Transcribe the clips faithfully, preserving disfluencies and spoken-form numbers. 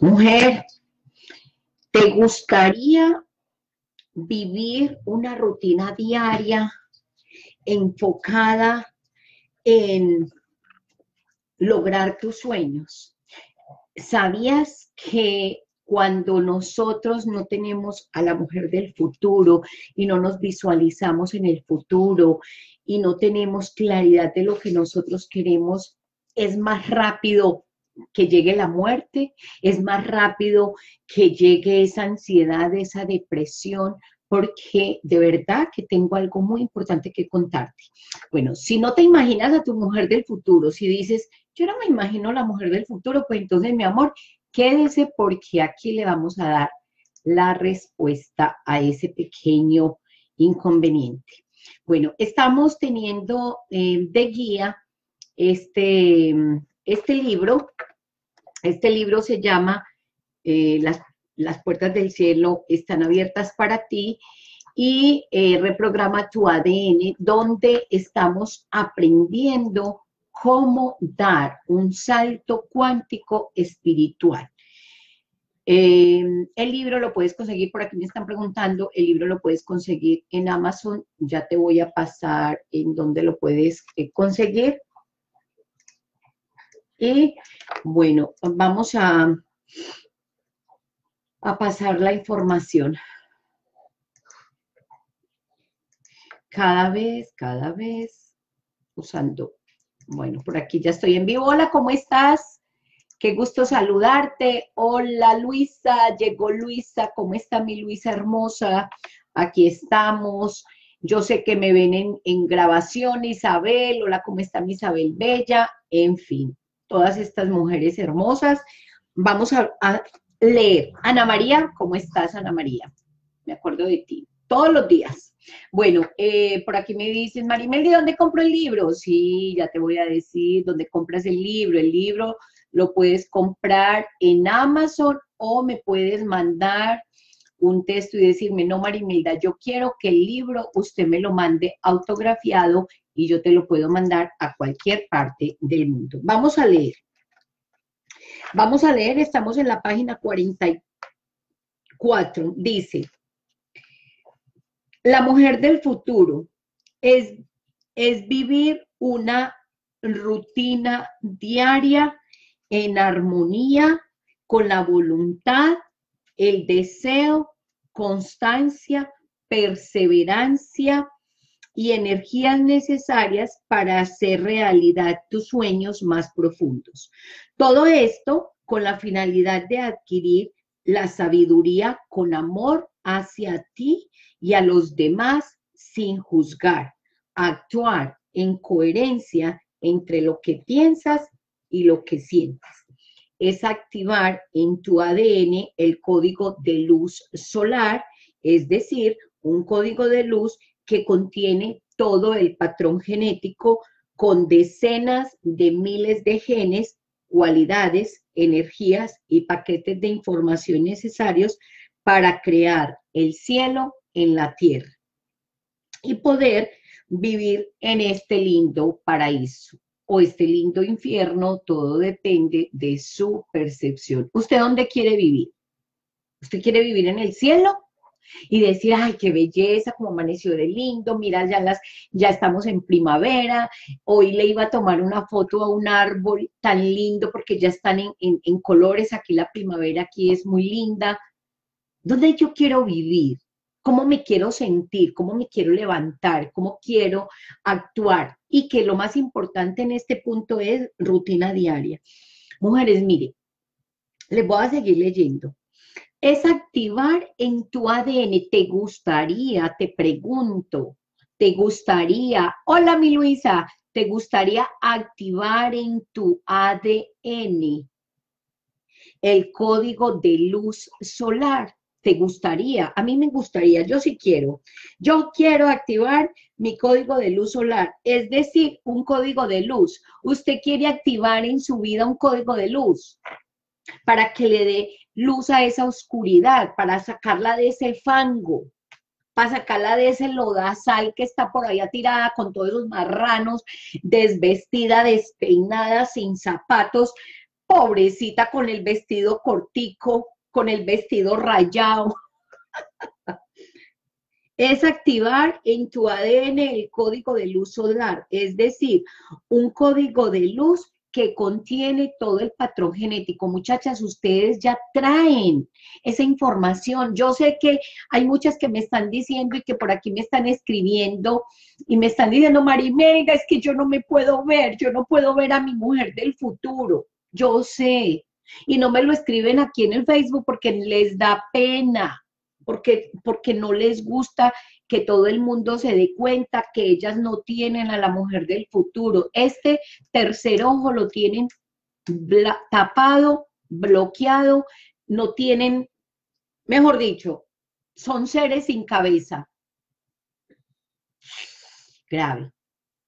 Mujer, ¿te gustaría vivir una rutina diaria enfocada en lograr tus sueños? ¿Sabías que cuando nosotros no tenemos a la mujer del futuro y no nos visualizamos en el futuro y no tenemos claridad de lo que nosotros queremos, es más rápido que llegue la muerte, es más rápido que llegue esa ansiedad, esa depresión? Porque de verdad que tengo algo muy importante que contarte. Bueno, si no te imaginas a tu mujer del futuro, si dices, yo no me imagino la mujer del futuro, pues entonces, mi amor, quédese, porque aquí le vamos a dar la respuesta a ese pequeño inconveniente. Bueno, estamos teniendo eh, de guía este, este libro. Este libro se llama eh, Las Las puertas del cielo están abiertas para ti, y eh, reprograma tu A D N, donde estamos aprendiendo cómo dar un salto cuántico espiritual. Eh, el libro lo puedes conseguir, por aquí me están preguntando, el libro lo puedes conseguir en Amazon, ya te voy a pasar en dónde lo puedes eh, conseguir. Y bueno, vamos a... a pasar la información. Cada vez, cada vez, usando. Bueno, por aquí ya estoy en vivo. Hola, ¿cómo estás? Qué gusto saludarte. Hola, Luisa. Llegó Luisa. ¿Cómo está mi Luisa hermosa? Aquí estamos. Yo sé que me ven en, en grabación, Isabel. Hola, ¿cómo está mi Isabel Bella? En fin, todas estas mujeres hermosas. Vamos a... a leer. Ana María, ¿cómo estás, Ana María? Me acuerdo de ti, todos los días. Bueno, eh, por aquí me dicen, Marimelda, ¿y dónde compro el libro? Sí, ya te voy a decir dónde compras el libro. El libro lo puedes comprar en Amazon, o me puedes mandar un texto y decirme, no, Marimelda, yo quiero que el libro usted me lo mande autografiado y yo te lo puedo mandar a cualquier parte del mundo. Vamos a leer. Vamos a leer, estamos en la página cuarenta y cuatro, dice, la mujer del futuro es, es vivir una rutina diaria en armonía con la voluntad, el deseo, constancia, perseverancia y energías necesarias para hacer realidad tus sueños más profundos. Todo esto con la finalidad de adquirir la sabiduría con amor hacia ti y a los demás, sin juzgar, actuar en coherencia entre lo que piensas y lo que sientes. Es activar en tu A D N el código de luz solar, es decir, un código de luz que contiene todo el patrón genético con decenas de miles de genes, cualidades, energías y paquetes de información necesarios para crear el cielo en la tierra y poder vivir en este lindo paraíso o este lindo infierno. Todo depende de su percepción. ¿Usted dónde quiere vivir? ¿Usted quiere vivir en el cielo? Y decir, ay, qué belleza, como amaneció de lindo, mira, ya, las, ya estamos en primavera, hoy le iba a tomar una foto a un árbol tan lindo porque ya están en, en, en colores, aquí la primavera aquí es muy linda. ¿Dónde yo quiero vivir? ¿Cómo me quiero sentir? ¿Cómo me quiero levantar? ¿Cómo quiero actuar? Y que lo más importante en este punto es rutina diaria. Mujeres, mire, les voy a seguir leyendo. Es activar en tu A D N. Te gustaría, te pregunto, te gustaría, hola mi Luisa, te gustaría activar en tu A D N el código de luz solar. Te gustaría, a mí me gustaría, yo sí quiero, yo quiero activar mi código de luz solar, es decir, un código de luz. Usted quiere activar en su vida un código de luz para que le dé luz a esa oscuridad, para sacarla de ese fango, para sacarla de ese lodazal que está por allá tirada con todos esos marranos, desvestida, despeinada, sin zapatos, pobrecita con el vestido cortico, con el vestido rayado. Es activar en tu A D N el código de luz solar, es decir, un código de luz que contiene todo el patrón genético. Muchachas, ustedes ya traen esa información. Yo sé que hay muchas que me están diciendo y que por aquí me están escribiendo y me están diciendo, Marimelda, es que yo no me puedo ver, yo no puedo ver a mi mujer del futuro. Yo sé, y no me lo escriben aquí en el Facebook porque les da pena, porque, porque no les gusta que todo el mundo se dé cuenta que ellas no tienen a la mujer del futuro. Este tercer ojo lo tienen bla, tapado, bloqueado, no tienen, mejor dicho, son seres sin cabeza. Grave,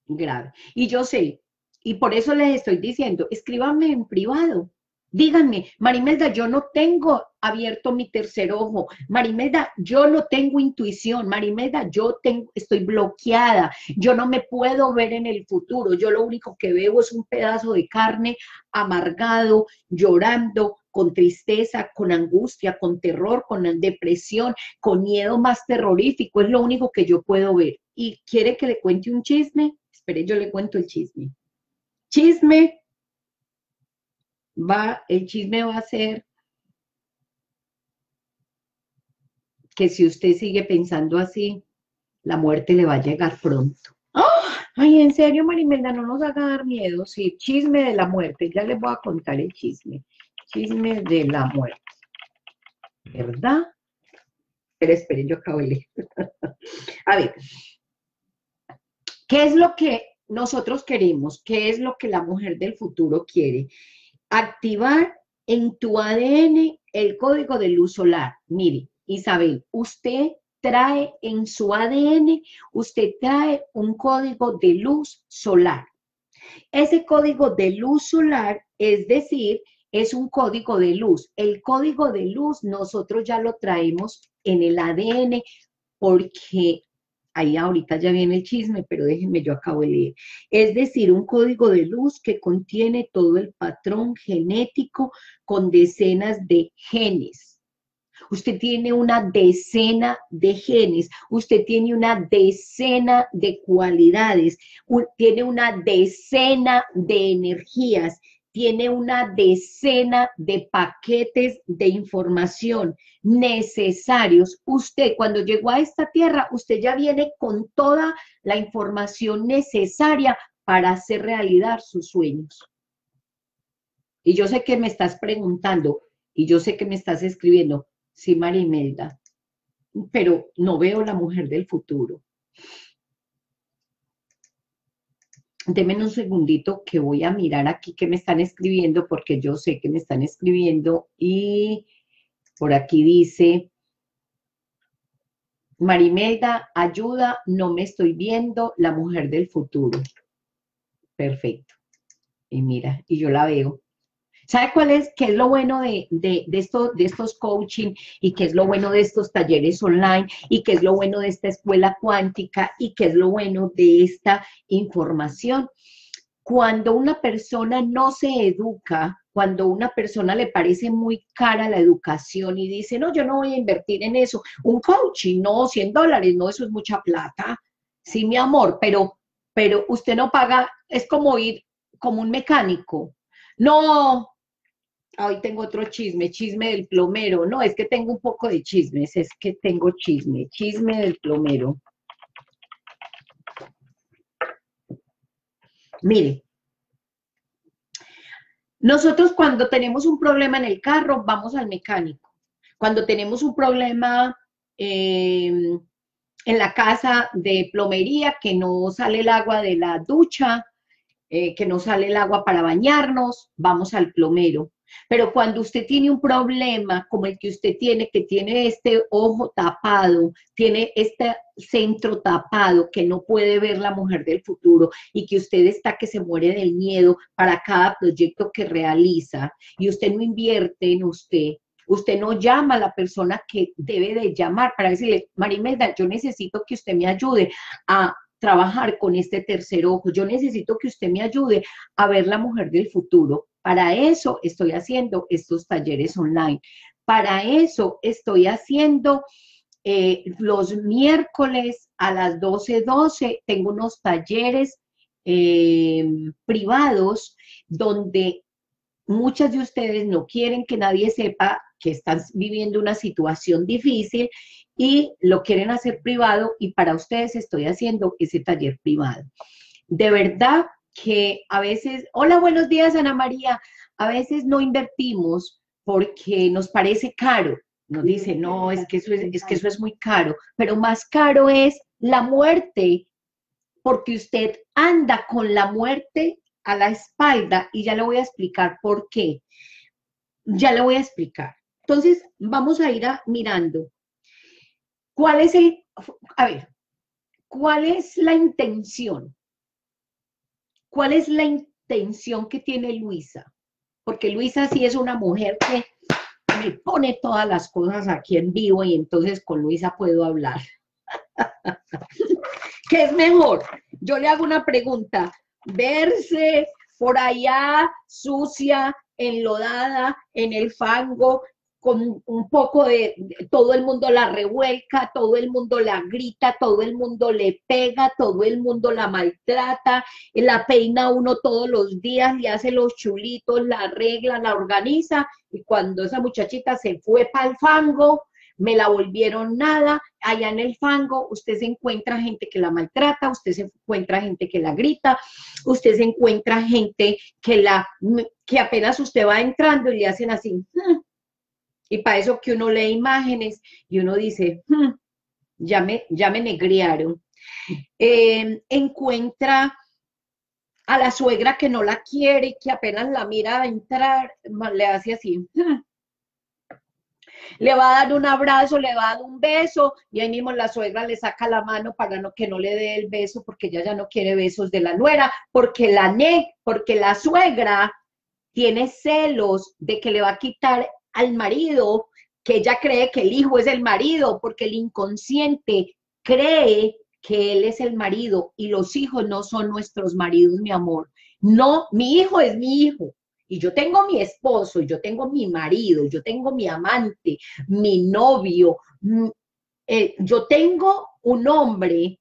grave. Y yo sé, y por eso les estoy diciendo, escríbanme en privado. Díganme, Marimelda, yo no tengo abierto mi tercer ojo. Marimelda, yo no tengo intuición. Marimelda, yo tengo, estoy bloqueada. Yo no me puedo ver en el futuro. Yo lo único que veo es un pedazo de carne amargado, llorando, con tristeza, con angustia, con terror, con depresión, con miedo más terrorífico. Es lo único que yo puedo ver. ¿Y quiere que le cuente un chisme? Espere, yo le cuento el chisme. Chisme. Va, el chisme va a ser que si usted sigue pensando así, la muerte le va a llegar pronto. ¡Oh! Ay, en serio, Marimelda, no nos haga dar miedo. Sí, chisme de la muerte. Ya les voy a contar el chisme. Chisme de la muerte. ¿Verdad? Pero esperen, yo acabo de leer. A ver, ¿qué es lo que nosotros queremos? ¿Qué es lo que la mujer del futuro quiere? Activar en tu A D N el código de luz solar. Mire, Isabel, usted trae en su A D N, usted trae un código de luz solar. Ese código de luz solar, es decir, es un código de luz. El código de luz nosotros ya lo traemos en el A D N porque... Ahí ahorita ya viene el chisme, pero déjenme, yo acabo de leer. Es decir, un código de luz que contiene todo el patrón genético con decenas de genes. Usted tiene una decena de genes, usted tiene una decena de cualidades, tiene una decena de energías, tiene una decena de paquetes de información necesarios. Usted, cuando llegó a esta tierra, usted ya viene con toda la información necesaria para hacer realidad sus sueños. Y yo sé que me estás preguntando, y yo sé que me estás escribiendo, sí, Marimelda, pero no veo la mujer del futuro. Deme un segundito que voy a mirar aquí que me están escribiendo, porque yo sé que me están escribiendo. Y por aquí dice, Marimelda, ayuda, no me estoy viendo, la mujer del futuro. Perfecto. Y mira, y yo la veo. ¿Sabe cuál es? ¿Qué es lo bueno de, de, de, esto, de estos coaching? ¿Y qué es lo bueno de estos talleres online? ¿Y qué es lo bueno de esta escuela cuántica? ¿Y qué es lo bueno de esta información? Cuando una persona no se educa, cuando una persona le parece muy cara la educación y dice, no, yo no voy a invertir en eso. Un coaching, no, cien dólares, no, eso es mucha plata. Sí, mi amor, pero, pero usted no paga, es como ir como un mecánico. No. Hoy tengo otro chisme, chisme del plomero. No, es que tengo un poco de chismes, es que tengo chisme, chisme del plomero. Mire, nosotros cuando tenemos un problema en el carro, vamos al mecánico. Cuando tenemos un problema eh, en la casa de plomería, que no sale el agua de la ducha, Eh, que no sale el agua para bañarnos, vamos al plomero. Pero cuando usted tiene un problema como el que usted tiene, que tiene este ojo tapado, tiene este centro tapado, que no puede ver la mujer del futuro y que usted está que se muere del miedo para cada proyecto que realiza y usted no invierte en usted, usted no llama a la persona que debe de llamar para decirle, Marimelda, yo necesito que usted me ayude a trabajar con este tercer ojo, yo necesito que usted me ayude a ver la mujer del futuro, Para eso estoy haciendo estos talleres online. Para eso estoy haciendo eh, los miércoles a las doce doce, tengo unos talleres eh, privados donde muchas de ustedes no quieren que nadie sepa que están viviendo una situación difícil y lo quieren hacer privado, y para ustedes estoy haciendo ese taller privado. De verdad que a veces, hola, buenos días, Ana María, a veces no invertimos porque nos parece caro. Nos dice, no, es que, eso es, es que eso es muy caro, pero más caro es la muerte, porque usted anda con la muerte a la espalda, y ya le voy a explicar por qué. Ya le voy a explicar. Entonces, vamos a ir a, mirando. ¿Cuál es el, a ver, cuál es la intención? ¿Cuál es la intención que tiene Luisa? Porque Luisa sí es una mujer que me pone todas las cosas aquí en vivo, y entonces con Luisa puedo hablar. ¿Qué es mejor? Yo le hago una pregunta. Verse por allá sucia, enlodada, en el fango, con un poco de, todo el mundo la revuelca, todo el mundo la grita, todo el mundo le pega, todo el mundo la maltrata, la peina uno todos los días, le hace los chulitos, la arregla, la organiza, y cuando esa muchachita se fue para el fango, me la volvieron nada, allá en el fango, usted se encuentra gente que la maltrata, usted se encuentra gente que la grita, usted se encuentra gente que, la, que apenas usted va entrando y le hacen así, y para eso que uno lee imágenes y uno dice, hmm, ya, me, ya me negrearon. Eh, encuentra a la suegra que no la quiere, que apenas la mira a entrar, le hace así, hmm. Le va a dar un abrazo, le va a dar un beso, y ahí mismo la suegra le saca la mano para no, que no le dé el beso, porque ella ya no quiere besos de la nuera, porque la, ne, porque la suegra tiene celos de que le va a quitar al marido, que ella cree que el hijo es el marido, porque el inconsciente cree que él es el marido, y los hijos no son nuestros maridos, mi amor. No, mi hijo es mi hijo. Y yo tengo mi esposo, yo tengo mi marido, yo tengo mi amante, mi novio. Eh, yo tengo un hombre,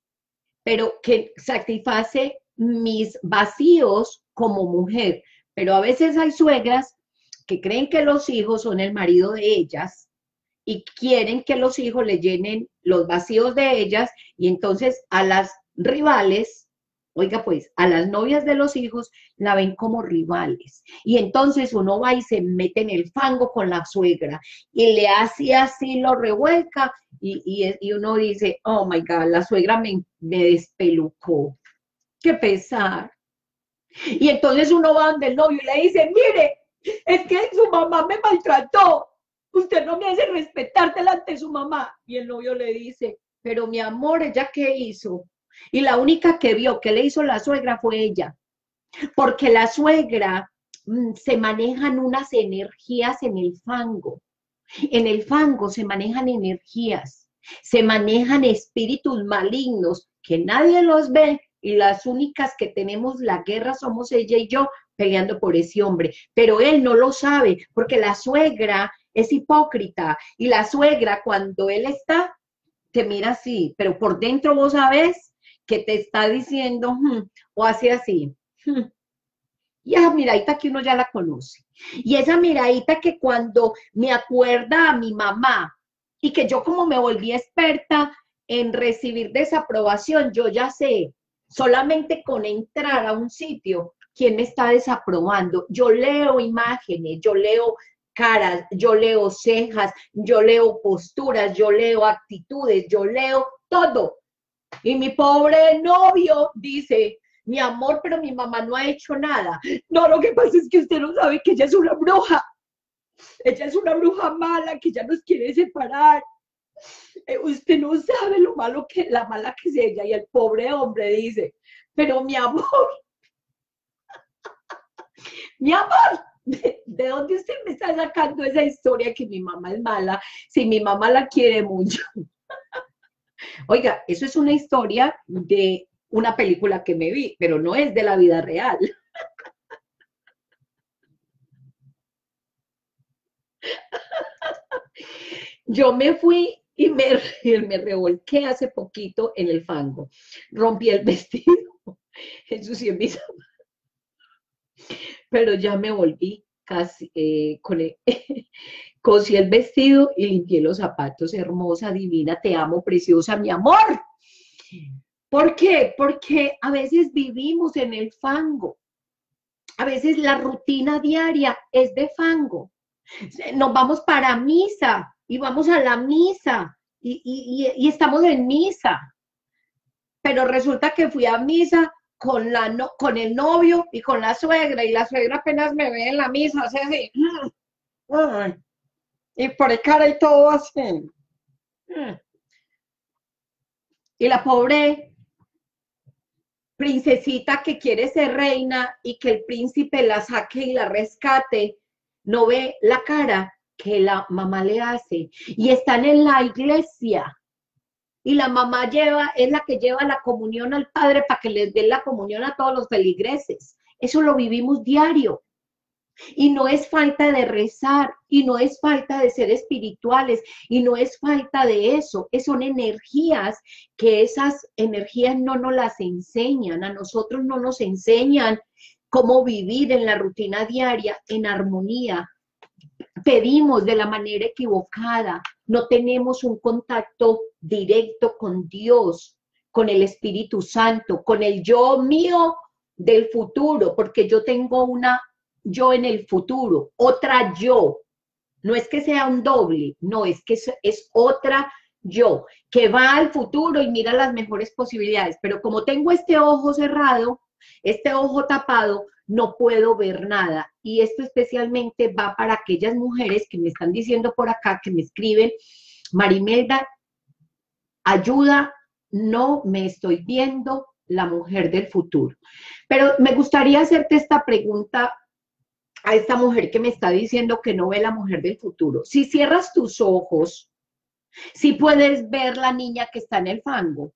pero que satisface mis vacíos como mujer. Pero a veces hay suegras que creen que los hijos son el marido de ellas y quieren que los hijos le llenen los vacíos de ellas, y entonces a las rivales, oiga pues, a las novias de los hijos la ven como rivales. Y entonces uno va y se mete en el fango con la suegra y le hace así, lo revuelca, y, y, y uno dice, oh my God, la suegra me, me despelucó. ¡Qué pesar! Y entonces uno va donde el novio y le dice, mire, es que su mamá me maltrató, usted no me hace respetar delante de su mamá. Y el novio le dice, pero mi amor, ¿ella qué hizo? Y la única que vio que le hizo la suegra fue ella, porque la suegra mmm, se manejan unas energías en el fango, en el fango se manejan energías, se manejan espíritus malignos que nadie los ve, y las únicas que tenemos la guerra somos ella y yo peleando por ese hombre, pero él no lo sabe, porque la suegra es hipócrita, y la suegra cuando él está, te mira así, pero por dentro vos sabés que te está diciendo, hmm, o hace así, hmm. Y esa miradita que uno ya la conoce, y esa miradita que cuando me acuerda a mi mamá, y que yo como me volví experta en recibir desaprobación, yo ya sé, solamente con entrar a un sitio, ¿quién me está desaprobando? Yo leo imágenes, yo leo caras, yo leo cejas, yo leo posturas, yo leo actitudes, yo leo todo. Y mi pobre novio dice, mi amor, pero mi mamá no ha hecho nada. No, lo que pasa es que usted no sabe que ella es una bruja. Ella es una bruja mala que ya nos quiere separar. Eh, usted no sabe lo malo que, la mala que es ella. Y el pobre hombre dice, pero mi amor, mi amor, ¿de, de dónde usted me está sacando esa historia que mi mamá es mala? Si mi mamá la quiere mucho. Oiga, eso es una historia de una película que me vi, pero no es de la vida real. Yo me fui y me, me revolqué hace poquito en el fango. Rompí el vestido, ensucié mis zapatos. Pero ya me volví casi, eh, con el, cosí el vestido y limpié los zapatos. Hermosa, divina, te amo, preciosa, mi amor. ¿Por qué? Porque a veces vivimos en el fango. A veces la rutina diaria es de fango. Nos vamos para misa y vamos a la misa y, y, y, y estamos en misa. Pero resulta que fui a misa con, la no, con el novio y con la suegra, y la suegra apenas me ve en la misa, hace así. Y por el cara y todo así. Y la pobre princesita que quiere ser reina y que el príncipe la saque y la rescate, no ve la cara que la mamá le hace. Y están en la iglesia. Y la mamá lleva, es la que lleva la comunión al padre para que les dé la comunión a todos los feligreses. Eso lo vivimos diario. Y no es falta de rezar, y no es falta de ser espirituales, y no es falta de eso. Es, son energías que esas energías no nos las enseñan, a nosotros no nos enseñan cómo vivir en la rutina diaria, en armonía. Pedimos de la manera equivocada, no tenemos un contacto directo con Dios, con el Espíritu Santo, con el yo mío del futuro, porque yo tengo una yo en el futuro, otra yo. No es que sea un doble, no, es que es, es otra yo, que va al futuro y mira las mejores posibilidades, pero como tengo este ojo cerrado, este ojo tapado, no puedo ver nada. Y esto especialmente va para aquellas mujeres que me están diciendo por acá, que me escriben: Marimelda, ayuda, no me estoy viendo la mujer del futuro. Pero me gustaría hacerte esta pregunta a esta mujer que me está diciendo que no ve la mujer del futuro. Si cierras tus ojos, si puedes ver la niña que está en el fango,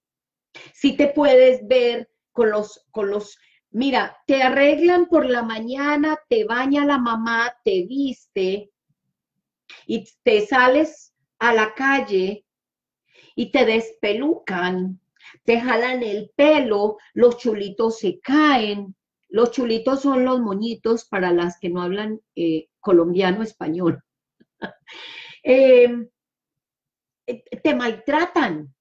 si te puedes ver con los, con los, mira, te arreglan por la mañana, te baña la mamá, te viste y te sales a la calle y te despelucan, te jalan el pelo, los chulitos se caen. Los chulitos son los moñitos para las que no hablan eh, colombiano español. eh, te maltratan.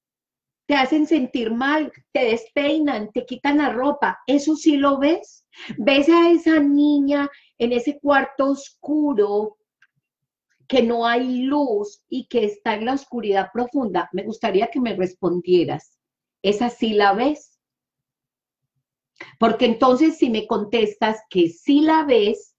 Te hacen sentir mal, te despeinan, te quitan la ropa. ¿Eso sí lo ves? ¿Ves a esa niña en ese cuarto oscuro que no hay luz y que está en la oscuridad profunda? Me gustaría que me respondieras. ¿Esa sí la ves? Porque entonces si me contestas que sí la ves,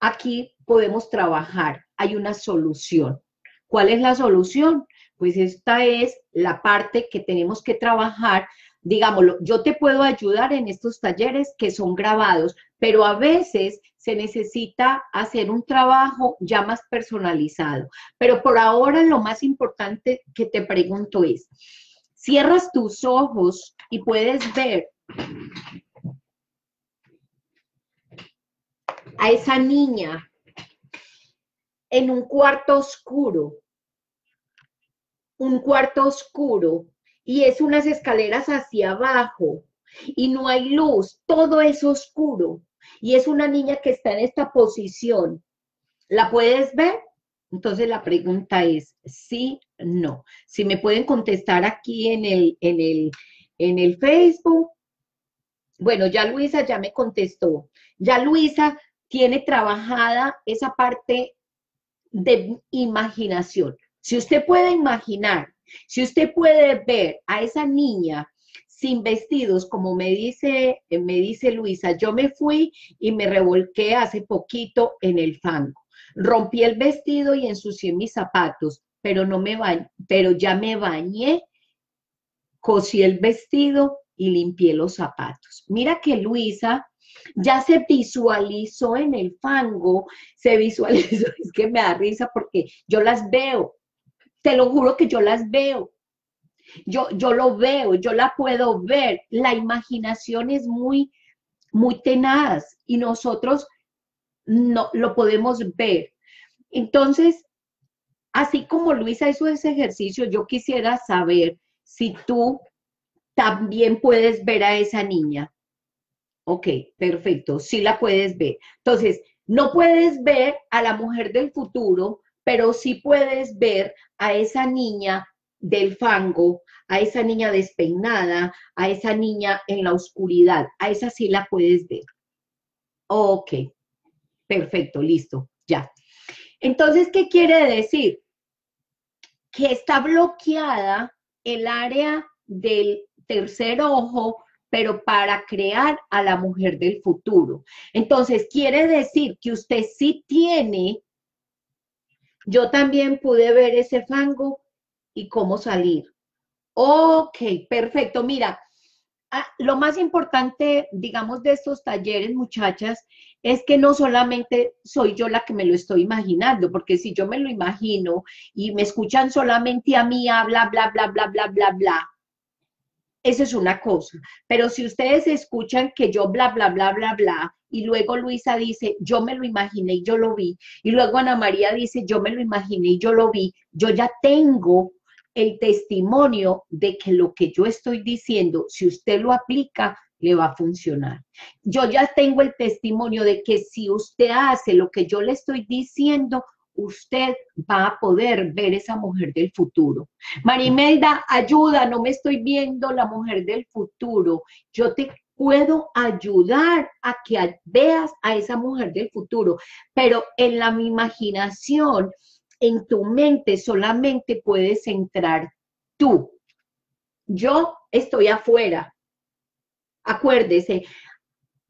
aquí podemos trabajar. Hay una solución. ¿Cuál es la solución? Pues esta es la parte que tenemos que trabajar. Digámoslo, yo te puedo ayudar en estos talleres que son grabados, pero a veces se necesita hacer un trabajo ya más personalizado. Pero por ahora lo más importante que te pregunto es, cierras tus ojos y puedes ver a esa niña en un cuarto oscuro, un cuarto oscuro, y es unas escaleras hacia abajo, y no hay luz, todo es oscuro, y es una niña que está en esta posición. ¿La puedes ver? Entonces la pregunta es, sí, no. Si me pueden contestar aquí en el, en el, en el Facebook. Bueno, ya Luisa ya me contestó. Ya Luisa tiene trabajada esa parte de imaginación. Si usted puede imaginar, si usted puede ver a esa niña sin vestidos, como me dice, me dice Luisa, yo me fui y me revolqué hace poquito en el fango. Rompí el vestido y ensucié mis zapatos, pero, no me bañé, pero ya me bañé, cosí el vestido y limpié los zapatos. Mira que Luisa ya se visualizó en el fango, se visualizó, es que me da risa porque yo las veo. Te lo juro que yo las veo, yo, yo lo veo, yo la puedo ver. La imaginación es muy, muy tenaz y nosotros no lo podemos ver. Entonces, Así como Luisa hizo ese ejercicio, yo quisiera saber si tú también puedes ver a esa niña. Ok, perfecto, sí la puedes ver. Entonces, no puedes ver a la mujer del futuro, pero sí puedes ver a esa niña del fango, a esa niña despeinada, a esa niña en la oscuridad. A esa sí la puedes ver. Ok, perfecto, listo, ya. Entonces, ¿qué quiere decir? Que está bloqueada el área del tercer ojo, pero para crear a la mujer del futuro. Entonces, quiere decir que usted sí tiene, yo también pude ver ese fango y cómo salir. Ok, perfecto. Mira, lo más importante, digamos, de estos talleres, muchachas, es que no solamente soy yo la que me lo estoy imaginando, porque si yo me lo imagino y me escuchan solamente a mí, bla, bla, bla, bla, bla, bla, bla, eso es una cosa. Pero si ustedes escuchan que yo bla, bla, bla, bla, bla, y luego Luisa dice, yo me lo imaginé y yo lo vi, y luego Ana María dice, yo me lo imaginé y yo lo vi, yo ya tengo el testimonio de que lo que yo estoy diciendo, si usted lo aplica, le va a funcionar. Yo ya tengo el testimonio de que si usted hace lo que yo le estoy diciendo, usted va a poder ver esa mujer del futuro. Marimelda, ayuda, no me estoy viendo la mujer del futuro. Yo te puedo ayudar a que veas a esa mujer del futuro, pero en la imaginación, en tu mente solamente puedes entrar tú. Yo estoy afuera. Acuérdese,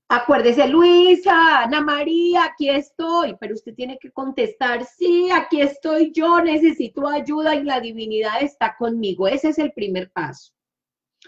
acuérdese, Luisa, Ana María, aquí estoy, pero usted tiene que contestar, sí, aquí estoy yo, necesito ayuda y la divinidad está conmigo. Ese es el primer paso.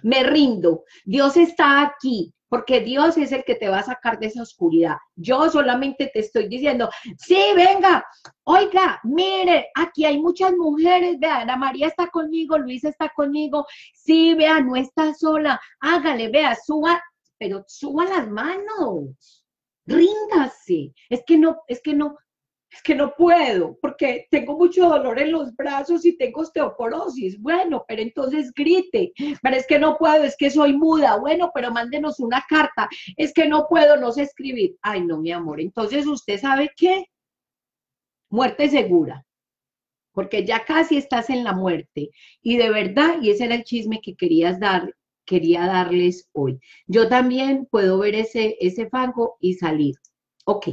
Me rindo, Dios está aquí, porque Dios es el que te va a sacar de esa oscuridad. Yo solamente te estoy diciendo, sí, venga, oiga, mire, aquí hay muchas mujeres, vea, Ana María está conmigo, Luisa está conmigo, sí, vea, no está sola, hágale, vea, suba, pero suba las manos, ríndase, es que no, es que no, es que no puedo, porque tengo mucho dolor en los brazos y tengo osteoporosis. Bueno, pero entonces grite. Pero es que no puedo, es que soy muda. Bueno, pero mándenos una carta. Es que no puedo, no sé escribir. Ay, no, mi amor. Entonces, ¿usted sabe qué? Muerte segura. Porque ya casi estás en la muerte. Y de verdad, y ese era el chisme que querías dar, quería darles hoy. Yo también puedo ver ese, ese fango y salir. Ok.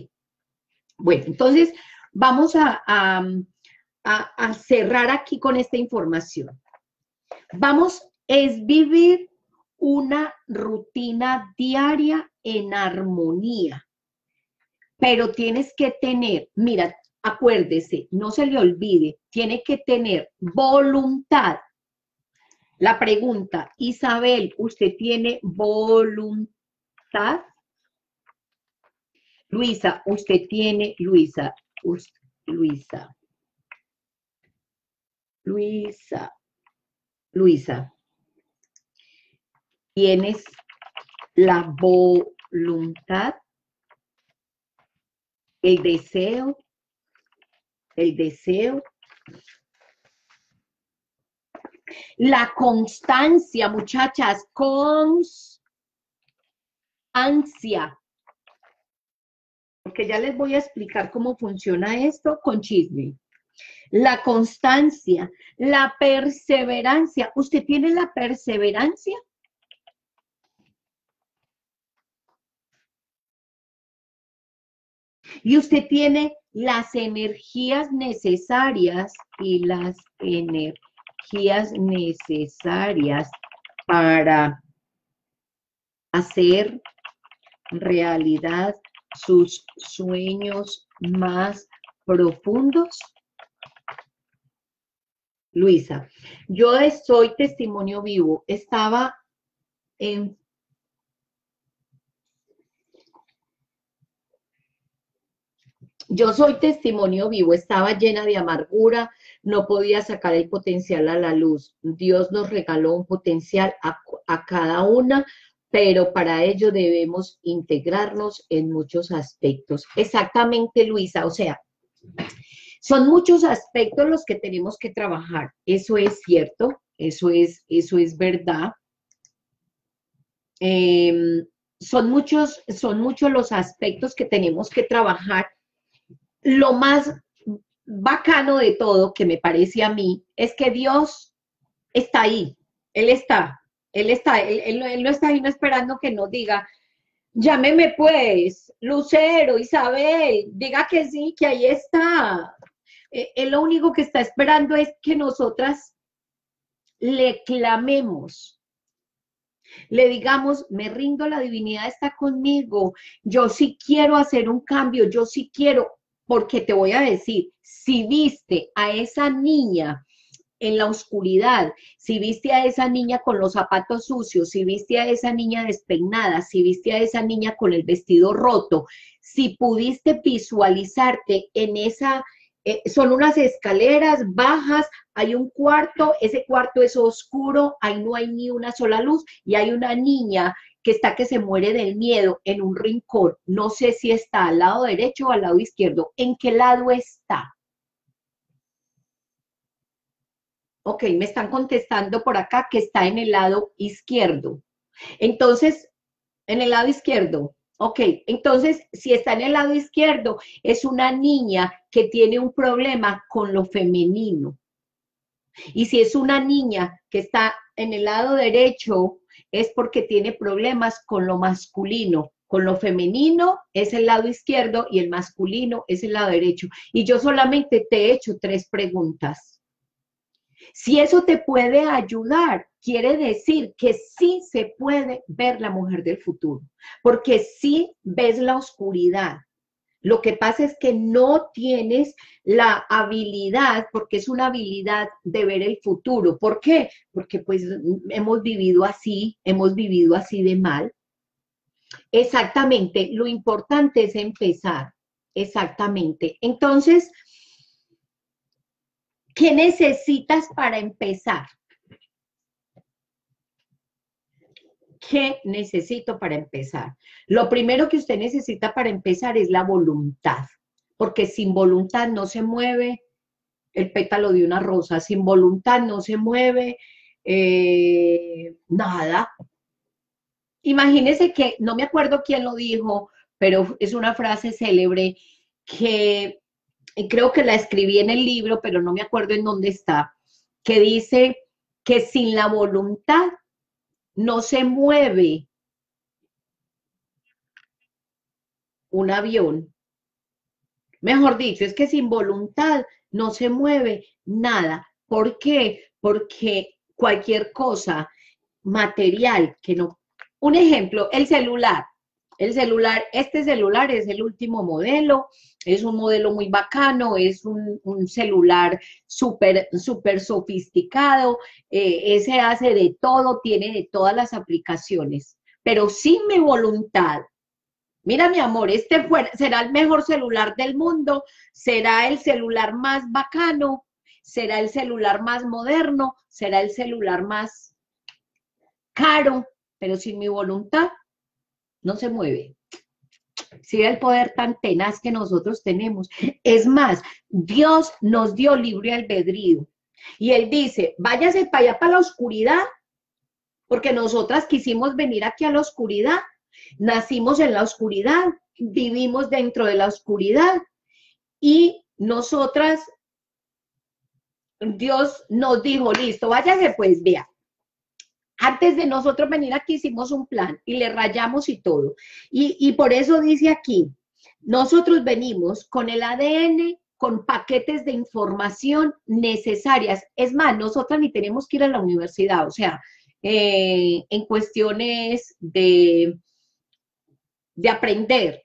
Bueno, entonces vamos a, a, a, a cerrar aquí con esta información. Vamos, es vivir una rutina diaria en armonía, pero tienes que tener, mira, acuérdese, no se le olvide, tiene que tener voluntad. La pregunta, Isabel, ¿usted tiene voluntad? Luisa, usted tiene, Luisa, usted, Luisa, Luisa, Luisa, ¿tienes la voluntad, el deseo, el deseo, la constancia, muchachas, constancia? Porque ya les voy a explicar cómo funciona esto con chisme. La constancia, la perseverancia. ¿Usted tiene la perseverancia? Y usted tiene las energías necesarias y las energías necesarias para hacer realidad sus sueños más profundos. Luisa, yo soy testimonio vivo. Estaba en... Yo soy testimonio vivo. Estaba llena de amargura. No podía sacar el potencial a la luz. Dios nos regaló un potencial a, a cada una, pero para ello debemos integrarnos en muchos aspectos. Exactamente, Luisa, o sea, Son muchos aspectos los que tenemos que trabajar. Eso es cierto, eso es, eso es verdad. Eh, son muchos, son muchos los aspectos que tenemos que trabajar. Lo más bacano de todo, que me parece a mí, es que Dios está ahí. Él está, Él está, Él, él, él no está ahí no esperando que nos diga, llámeme pues, Lucero, Isabel, diga que sí, que ahí está. Él lo único que está esperando es que nosotras le clamemos. Le digamos, me rindo, la divinidad está conmigo, yo sí quiero hacer un cambio, yo sí quiero, porque te voy a decir, si viste a esa niña en la oscuridad, si viste a esa niña con los zapatos sucios, si viste a esa niña despeinada, si viste a esa niña con el vestido roto, si pudiste visualizarte en esa, eh, son unas escaleras bajas, hay un cuarto, ese cuarto es oscuro, ahí no hay ni una sola luz, y hay una niña que está que se muere del miedo en un rincón, no sé si está al lado derecho o al lado izquierdo, ¿en qué lado está? Ok, me están contestando por acá que está en el lado izquierdo. Entonces, en el lado izquierdo, ok. Entonces, si está en el lado izquierdo, es una niña que tiene un problema con lo femenino. Y si es una niña que está en el lado derecho, es porque tiene problemas con lo masculino. Con lo femenino es el lado izquierdo y el masculino es el lado derecho. Y yo solamente te he hecho tres preguntas. Si eso te puede ayudar, quiere decir que sí se puede ver la mujer del futuro, porque sí ves la oscuridad. Lo que pasa es que no tienes la habilidad, porque es una habilidad de ver el futuro. ¿Por qué? Porque pues hemos vivido así, hemos vivido así de mal. Exactamente, lo importante es empezar. Exactamente. Entonces, ¿qué necesitas para empezar? ¿Qué necesito para empezar? Lo primero que usted necesita para empezar es la voluntad, porque sin voluntad no se mueve el pétalo de una rosa, sin voluntad no se mueve eh, nada. Imagínese que, no me acuerdo quién lo dijo, pero es una frase célebre que... creo que la escribí en el libro, pero no me acuerdo en dónde está, que dice que sin la voluntad no se mueve un avión. Mejor dicho, es que sin voluntad no se mueve nada. ¿Por qué? Porque cualquier cosa material que no... Un ejemplo, el celular. El celular, este celular es el último modelo, es un modelo muy bacano, es un, un celular súper, súper sofisticado, eh, ese hace de todo, tiene de todas las aplicaciones, pero sin mi voluntad. Mira, mi amor, este fuera, será el mejor celular del mundo, será el celular más bacano, será el celular más moderno, será el celular más caro, pero sin mi voluntad no se mueve. Sí, el poder tan tenaz que nosotros tenemos. Es más, Dios nos dio libre albedrío. Y Él dice, váyase para allá, para la oscuridad, porque nosotras quisimos venir aquí a la oscuridad. Nacimos en la oscuridad, vivimos dentro de la oscuridad. Y nosotras, Dios nos dijo, listo, váyase pues, vea. Antes de nosotros venir aquí hicimos un plan y le rayamos y todo. Y, y por eso dice aquí, nosotros venimos con el A D N, con paquetes de información necesarias. Es más, nosotras ni tenemos que ir a la universidad. O sea, eh, en cuestiones de, de aprender,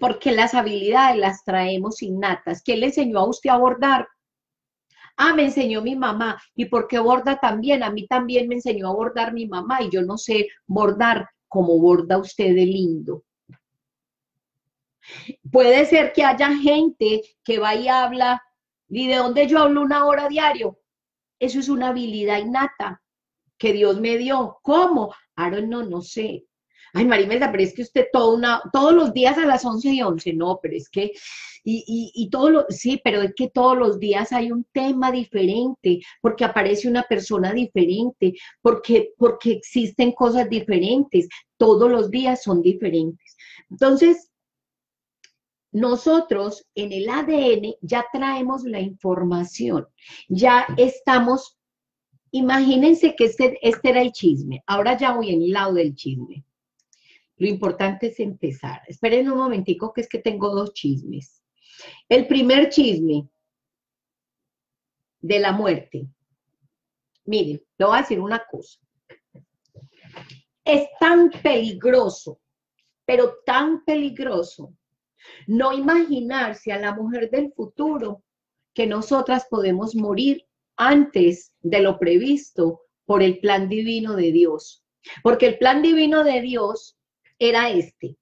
porque las habilidades las traemos innatas. ¿Quién le enseñó a usted a bordar? Ah, me enseñó mi mamá. ¿Y por qué borda también? A mí también me enseñó a bordar mi mamá y yo no sé bordar como borda usted de lindo. Puede ser que haya gente que va y habla, ¿y de dónde yo hablo una hora diario? Eso es una habilidad innata que Dios me dio. ¿Cómo? Ahora no, no sé. ay, Marimelda, pero es que usted todo una, todos los días a las once y once, no, pero es que, y, y, y todo lo, sí, pero es que todos los días hay un tema diferente, porque aparece una persona diferente, porque, porque existen cosas diferentes, todos los días son diferentes. Entonces, nosotros en el A D N ya traemos la información, ya estamos, imagínense que este, este era el chisme, ahora ya voy en el lado del chisme. Lo importante es empezar. Esperen un momentico que es que tengo dos chismes. El primer chisme de la muerte. Miren, le voy a decir una cosa. Es tan peligroso, pero tan peligroso, no imaginarse a la mujer del futuro que nosotras podemos morir antes de lo previsto por el plan divino de Dios. Porque el plan divino de Dios era este.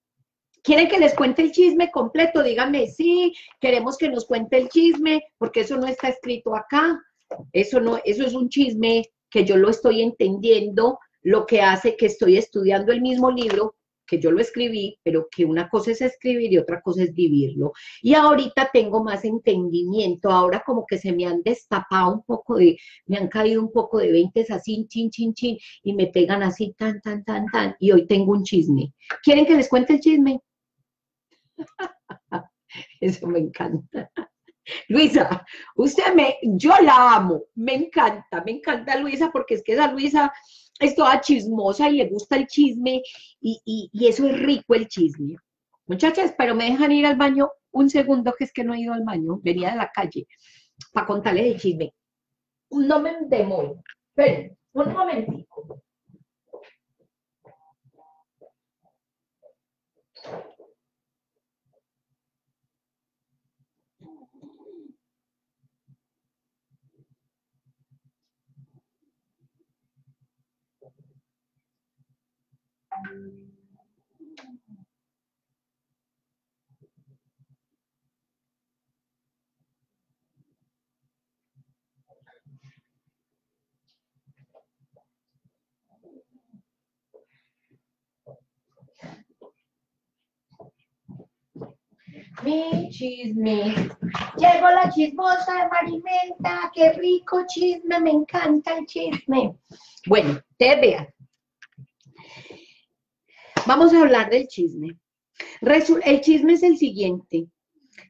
¿Quieren que les cuente el chisme completo? Díganme, sí, queremos que nos cuente el chisme, porque eso no está escrito acá. Eso, no, eso es un chisme que yo lo estoy entendiendo, lo que hace que estoy estudiando el mismo libro, que yo lo escribí, pero que una cosa es escribir y otra cosa es vivirlo. Y ahorita tengo más entendimiento, ahora como que se me han destapado un poco de, me han caído un poco de veintes así, chin, chin, chin, y me pegan así, tan, tan, tan, tan, y hoy tengo un chisme. ¿Quieren que les cuente el chisme? Eso me encanta. Luisa, usted me, yo la amo, me encanta, me encanta Luisa, porque es que esa Luisa es toda chismosa y le gusta el chisme, y, y, y eso es rico el chisme. Muchachas, pero me dejan ir al baño un segundo, que es que no he ido al baño, venía de la calle, para contarles el chisme. No me demoro, pero un momentico. Mi chisme. Llegó la chismosa de Marimelda. Qué rico chisme, me encanta el chisme. Bueno, te vean. Vamos a hablar del chisme. El chisme es el siguiente.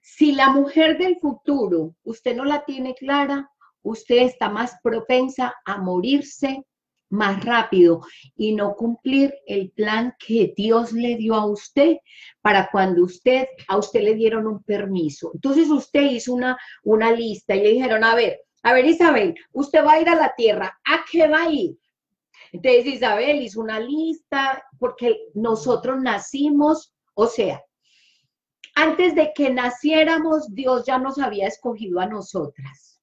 Si la mujer del futuro, usted no la tiene clara, usted está más propensa a morirse más rápido y no cumplir el plan que Dios le dio a usted para cuando usted, a usted le dieron un permiso. Entonces usted hizo una, una lista y le dijeron, a ver, a ver Isabel, usted va a ir a la tierra, ¿a qué va a ir? Entonces Isabel hizo una lista porque nosotros nacimos, o sea, antes de que naciéramos Dios ya nos había escogido a nosotras.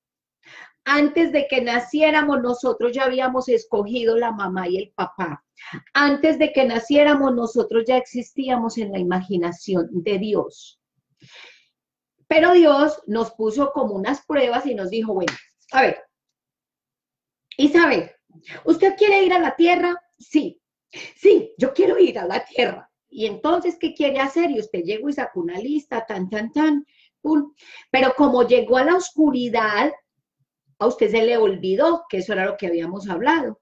Antes de que naciéramos nosotros ya habíamos escogido la mamá y el papá. Antes de que naciéramos nosotros ya existíamos en la imaginación de Dios. Pero Dios nos puso como unas pruebas y nos dijo, bueno, a ver, Isabel, ¿usted quiere ir a la tierra? Sí, sí, yo quiero ir a la tierra. Y entonces, ¿qué quiere hacer? Y usted llegó y sacó una lista, tan, tan, tan, pum. Pero como llegó a la oscuridad, a usted se le olvidó que eso era lo que habíamos hablado.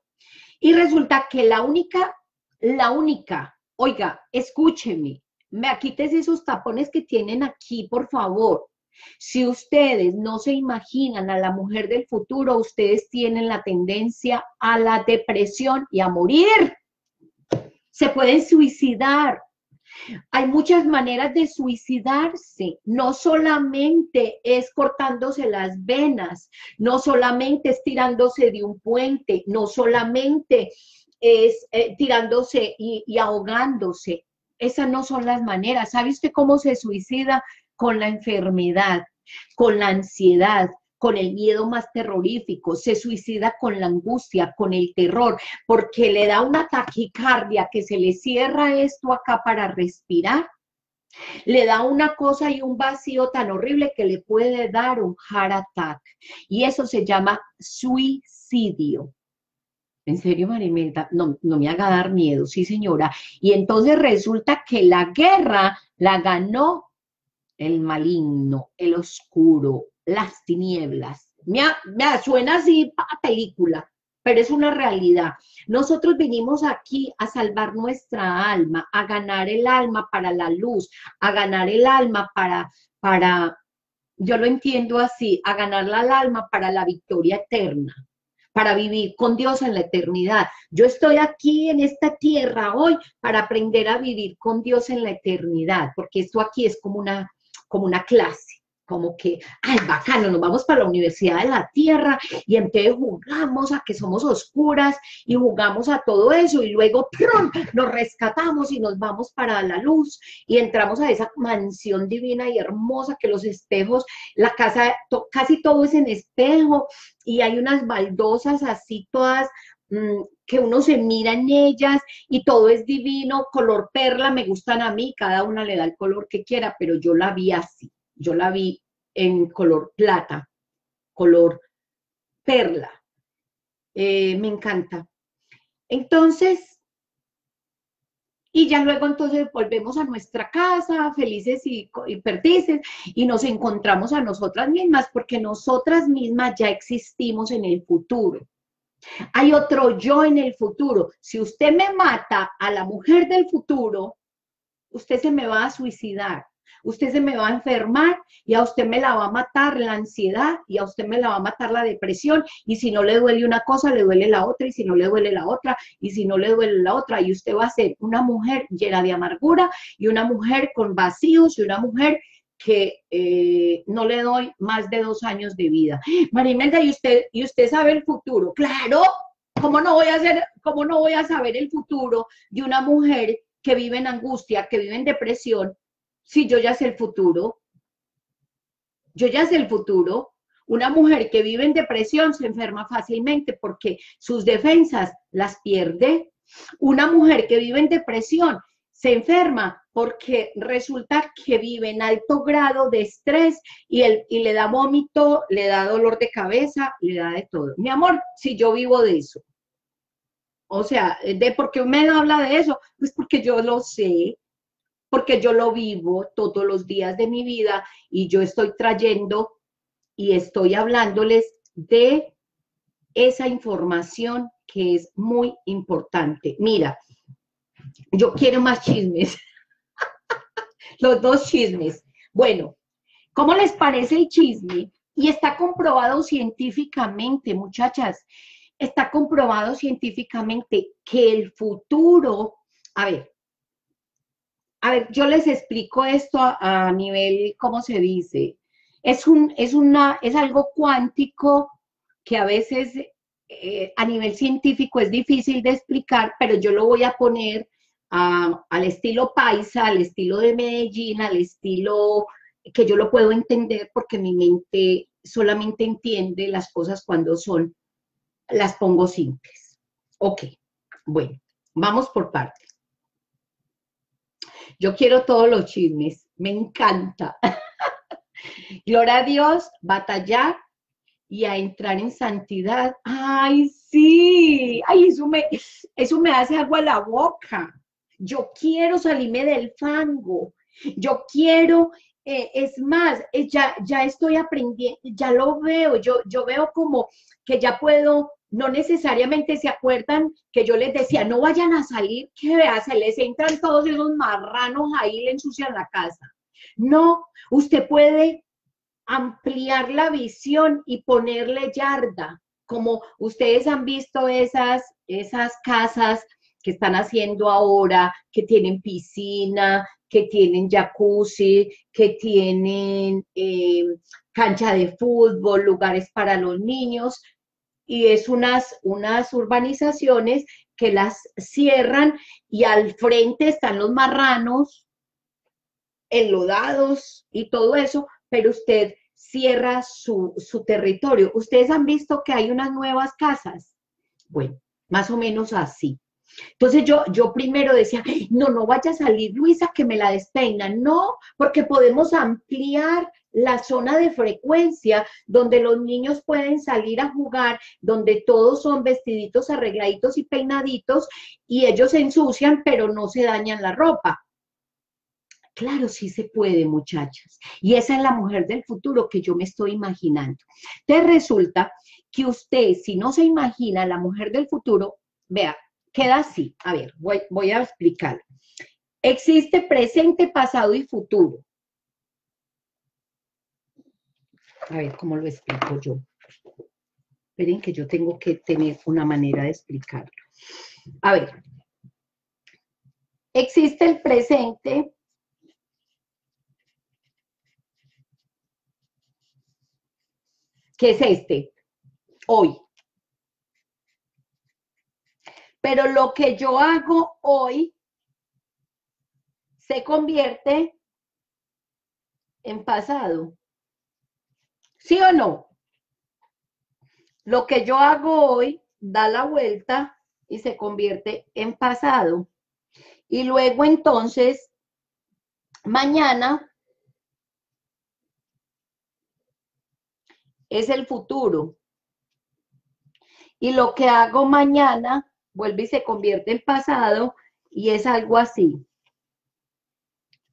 Y resulta que la única, la única, oiga, escúcheme, me quites esos tapones que tienen aquí, por favor. Si ustedes no se imaginan a la mujer del futuro, ustedes tienen la tendencia a la depresión y a morir. Se pueden suicidar. Hay muchas maneras de suicidarse. No solamente es cortándose las venas, no solamente es tirándose de un puente, no solamente es eh, tirándose y, y ahogándose. Esas no son las maneras. ¿Sabe usted cómo se suicida? Con la enfermedad, con la ansiedad, con el miedo más terrorífico, se suicida con la angustia, con el terror, porque le da una taquicardia que se le cierra esto acá para respirar, le da una cosa y un vacío tan horrible que le puede dar un heart attack, y eso se llama suicidio. ¿En serio, Marimelda? No, no me haga dar miedo, sí, señora. Y entonces resulta que la guerra la ganó el maligno, el oscuro, las tinieblas. Me, me suena así a película, pero es una realidad. Nosotros venimos aquí a salvar nuestra alma, a ganar el alma para la luz, a ganar el alma para, para yo lo entiendo así, a ganarla al alma para la victoria eterna, para vivir con Dios en la eternidad. Yo estoy aquí en esta tierra hoy para aprender a vivir con Dios en la eternidad, porque esto aquí es como una, como una clase. Como que, ay, bacano, nos vamos para la Universidad de la Tierra y entonces jugamos a que somos oscuras y jugamos a todo eso y luego ¡prum!, nos rescatamos y nos vamos para la luz y entramos a esa mansión divina y hermosa que los espejos, la casa, to, casi todo es en espejo y hay unas baldosas así todas mmm, que uno se mira en ellas y todo es divino, color perla, me gustan a mí, cada una le da el color que quiera, pero yo la vi así. Yo la vi en color plata, color perla. Eh, me encanta. Entonces, y ya luego entonces volvemos a nuestra casa, felices y, y perdices, y nos encontramos a nosotras mismas, porque nosotras mismas ya existimos en el futuro. Hay otro yo en el futuro. Si usted me mata a la mujer del futuro, usted se me va a suicidar. Usted se me va a enfermar y a usted me la va a matar la ansiedad y a usted me la va a matar la depresión y si no le duele una cosa, le duele la otra y si no le duele la otra y si no le duele la otra y usted va a ser una mujer llena de amargura y una mujer con vacíos y una mujer que eh, no le doy más de dos años de vida. Marimelda, ¿y usted, y usted sabe el futuro? ¡Claro! ¿Cómo no voy a hacer, cómo no voy a saber el futuro de una mujer que vive en angustia, que vive en depresión? Sí, yo ya sé el futuro, yo ya sé el futuro. Una mujer que vive en depresión se enferma fácilmente porque sus defensas las pierde. Una mujer que vive en depresión se enferma porque resulta que vive en alto grado de estrés y, el, y le da vómito, le da dolor de cabeza, le da de todo. Mi amor, si yo vivo de eso. O sea, ¿de por qué me habla de eso? Pues porque yo lo sé. Porque yo lo vivo todos los días de mi vida y yo estoy trayendo y estoy hablándoles de esa información que es muy importante. Mira, yo quiero más chismes, los dos chismes. Bueno, ¿cómo les parece el chisme? Y está comprobado científicamente, muchachas, está comprobado científicamente que el futuro, a ver, A ver, yo les explico esto a, a nivel, ¿cómo se dice? Es, un, es, una, es algo cuántico que a veces eh, a nivel científico es difícil de explicar, pero yo lo voy a poner a, al estilo paisa, al estilo de Medellín, al estilo que yo lo puedo entender porque mi mente solamente entiende las cosas cuando son, las pongo simples. Ok, bueno, vamos por partes. Yo quiero todos los chismes, me encanta. Gloria a Dios, batallar y a entrar en santidad. ¡Ay, sí! ¡Ay, eso me, eso me hace agua a la boca! Yo quiero salirme del fango. Yo quiero, eh, es más, eh, ya, ya estoy aprendiendo, ya lo veo. Yo, yo veo como que ya puedo... No necesariamente se acuerdan que yo les decía, no vayan a salir, que vea, se les entran todos esos marranos ahí, le ensucian la casa. No, usted puede ampliar la visión y ponerle yarda, como ustedes han visto esas, esas casas que están haciendo ahora, que tienen piscina, que tienen jacuzzi, que tienen eh, cancha de fútbol, lugares para los niños. Y es unas, unas urbanizaciones que las cierran y al frente están los marranos, enlodados y todo eso, pero usted cierra su, su territorio. Ustedes han visto que hay unas nuevas casas. Bueno, más o menos así. Entonces yo, yo primero decía, no, no vaya a salir Luisa que me la despeina, no, porque podemos ampliar la zona de frecuencia donde los niños pueden salir a jugar, donde todos son vestiditos, arregladitos y peinaditos, y ellos se ensucian, pero no se dañan la ropa. Claro, sí se puede, muchachas. Y esa es la mujer del futuro que yo me estoy imaginando. Te resulta que usted, si no se imagina la mujer del futuro, vea, queda así. A ver, voy, voy a explicarlo. Existe presente, pasado y futuro. A ver, ¿cómo lo explico yo? Esperen que yo tengo que tener una manera de explicarlo. A ver. Existe el presente... ¿Qué es este? Hoy. Pero lo que yo hago hoy se convierte en pasado. ¿Sí o no? Lo que yo hago hoy da la vuelta y se convierte en pasado. Y luego entonces, mañana... es el futuro. Y lo que hago mañana vuelve y se convierte en pasado y es algo así.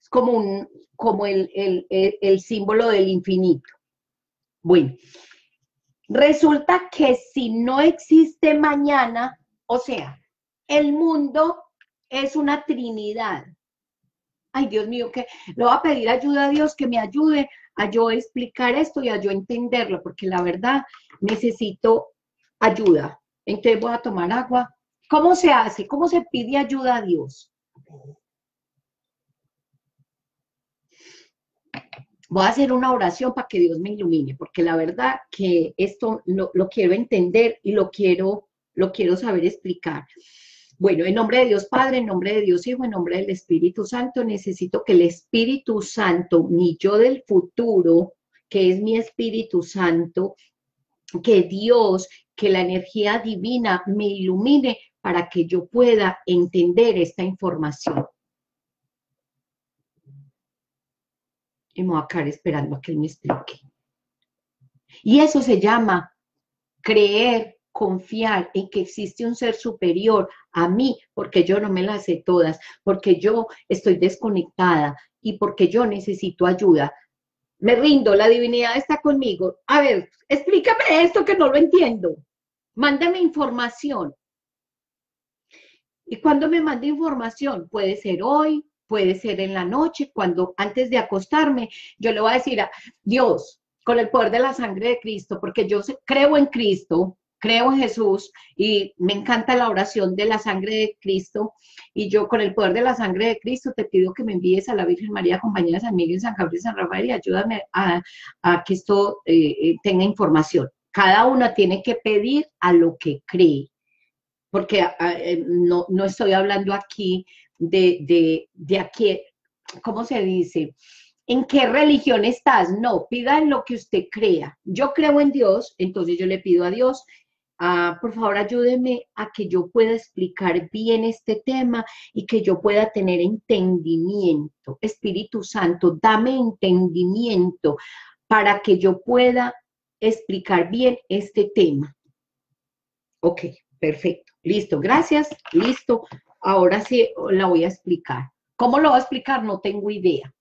Es como, un, como el, el, el, el símbolo del infinito. Bueno, resulta que si no existe mañana, o sea, el mundo es una trinidad. Ay, Dios mío, que le voy a pedir ayuda a Dios que me ayude a yo explicar esto y a yo entenderlo, porque la verdad necesito ayuda. Entonces voy a tomar agua. ¿Cómo se hace? ¿Cómo se pide ayuda a Dios? Voy a hacer una oración para que Dios me ilumine, porque la verdad que esto lo, lo quiero entender y lo quiero, lo quiero saber explicar. Bueno, en nombre de Dios Padre, en nombre de Dios Hijo, en nombre del Espíritu Santo, necesito que el Espíritu Santo, mi yo del futuro, que es mi Espíritu Santo, que Dios, que la energía divina me ilumine para que yo pueda entender esta información. Y me voy a quedar esperando a que Él me explique. Y eso se llama creer, confiar en que existe un ser superior a mí, porque yo no me las sé todas, porque yo estoy desconectada y porque yo necesito ayuda. Me rindo, la divinidad está conmigo. A ver, explícame esto que no lo entiendo. Mándame información. ¿Y cuándo me manda información? Puede ser hoy, puede ser en la noche, cuando antes de acostarme, yo le voy a decir a Dios, con el poder de la sangre de Cristo, porque yo creo en Cristo. Creo en Jesús y me encanta la oración de la sangre de Cristo y yo con el poder de la sangre de Cristo te pido que me envíes a la Virgen María, compañera de San Miguel, San Gabriel, San Rafael y ayúdame a, a que esto eh, tenga información. Cada uno tiene que pedir a lo que cree, porque eh, no, no estoy hablando aquí de, de, de aquí, ¿cómo se dice?, ¿en qué religión estás? No, pida en lo que usted crea. Yo creo en Dios, entonces yo le pido a Dios... Ah, por favor, ayúdeme a que yo pueda explicar bien este tema y que yo pueda tener entendimiento. Espíritu Santo, dame entendimiento para que yo pueda explicar bien este tema. Ok, perfecto. Listo, gracias. Listo. Ahora sí la voy a explicar. ¿Cómo lo va a explicar? No tengo idea.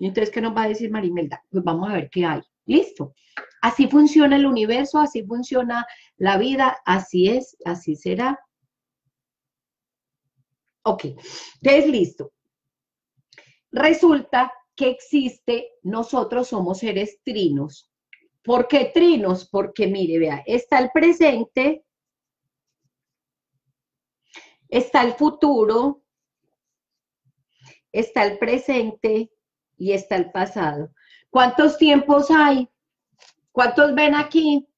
Entonces, ¿qué nos va a decir Marimelda? Pues vamos a ver qué hay. Listo. Así funciona el universo, así funciona la vida, así es, así será. Ok, entonces listo. Resulta que existe, nosotros somos seres trinos. ¿Por qué trinos? Porque mire, vea, está el presente, está el futuro, está el presente y está el pasado. ¿Cuántos tiempos hay? ¿Cuántos ven aquí?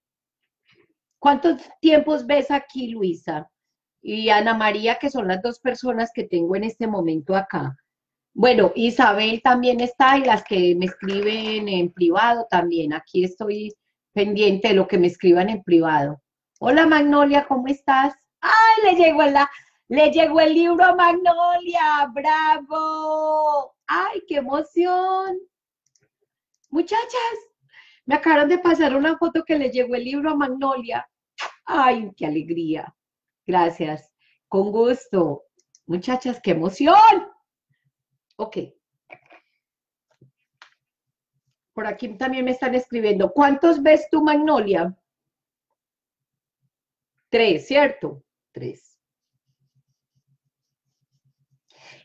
¿Cuántos tiempos ves aquí, Luisa? Y Ana María, que son las dos personas que tengo en este momento acá. Bueno, Isabel también está y las que me escriben en privado también. Aquí estoy pendiente de lo que me escriban en privado. Hola, Magnolia, ¿cómo estás? ¡Ay, le llegó la, le llegó el libro a Magnolia! ¡Bravo! ¡Ay, qué emoción! Muchachas, me acabaron de pasar una foto que le llegó el libro a Magnolia. ¡Ay, qué alegría! Gracias, con gusto. Muchachas, qué emoción. Ok. Por aquí también me están escribiendo. ¿Cuántos ves tú, Magnolia? Tres, ¿cierto? Tres.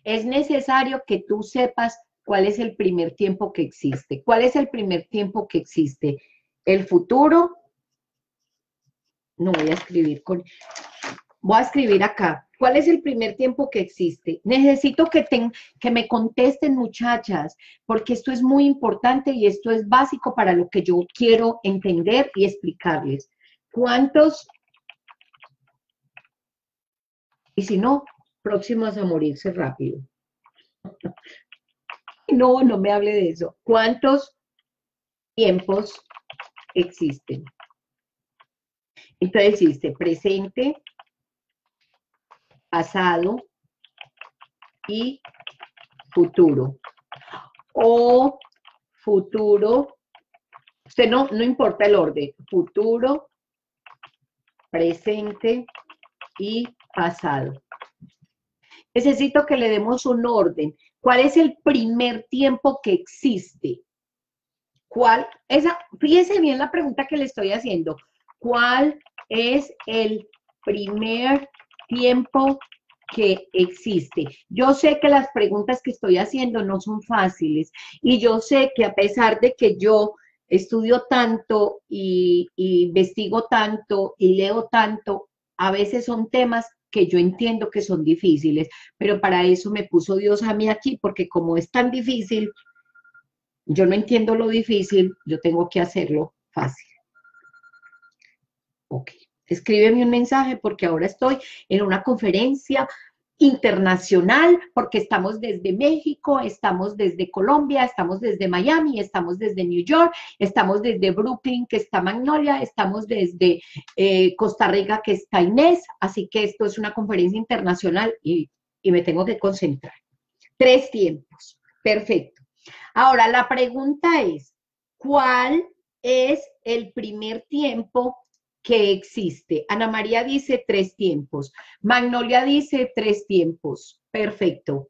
Es necesario que tú sepas cuál es el primer tiempo que existe. ¿Cuál es el primer tiempo que existe? El futuro. No voy a escribir con... Voy a escribir acá. ¿Cuál es el primer tiempo que existe? Necesito que, te, que me contesten, muchachas, porque esto es muy importante y esto es básico para lo que yo quiero entender y explicarles. ¿Cuántos? Y si no, próximos a morirse rápido. No, no me hable de eso. ¿Cuántos tiempos existen? Entonces existe presente, pasado y futuro. O futuro, usted no, no importa el orden, futuro, presente y pasado. Necesito que le demos un orden. ¿Cuál es el primer tiempo que existe? ¿Cuál? Esa, fíjese bien la pregunta que le estoy haciendo. ¿Cuál es el primer tiempo? Tiempo que existe. Yo sé que las preguntas que estoy haciendo no son fáciles y yo sé que a pesar de que yo estudio tanto y, y investigo tanto y leo tanto, a veces son temas que yo entiendo que son difíciles, pero para eso me puso Dios a mí aquí, porque como es tan difícil, yo no entiendo lo difícil, yo tengo que hacerlo fácil. Ok. Escríbeme un mensaje porque ahora estoy en una conferencia internacional, porque estamos desde México, estamos desde Colombia, estamos desde Miami, estamos desde New York, estamos desde Brooklyn, que está Magnolia, estamos desde eh, Costa Rica, que está Inés, así que esto es una conferencia internacional y, y me tengo que concentrar. Tres tiempos, perfecto. Ahora la pregunta es, ¿cuál es el primer tiempo que existe? Ana María dice tres tiempos. Magnolia dice tres tiempos. Perfecto.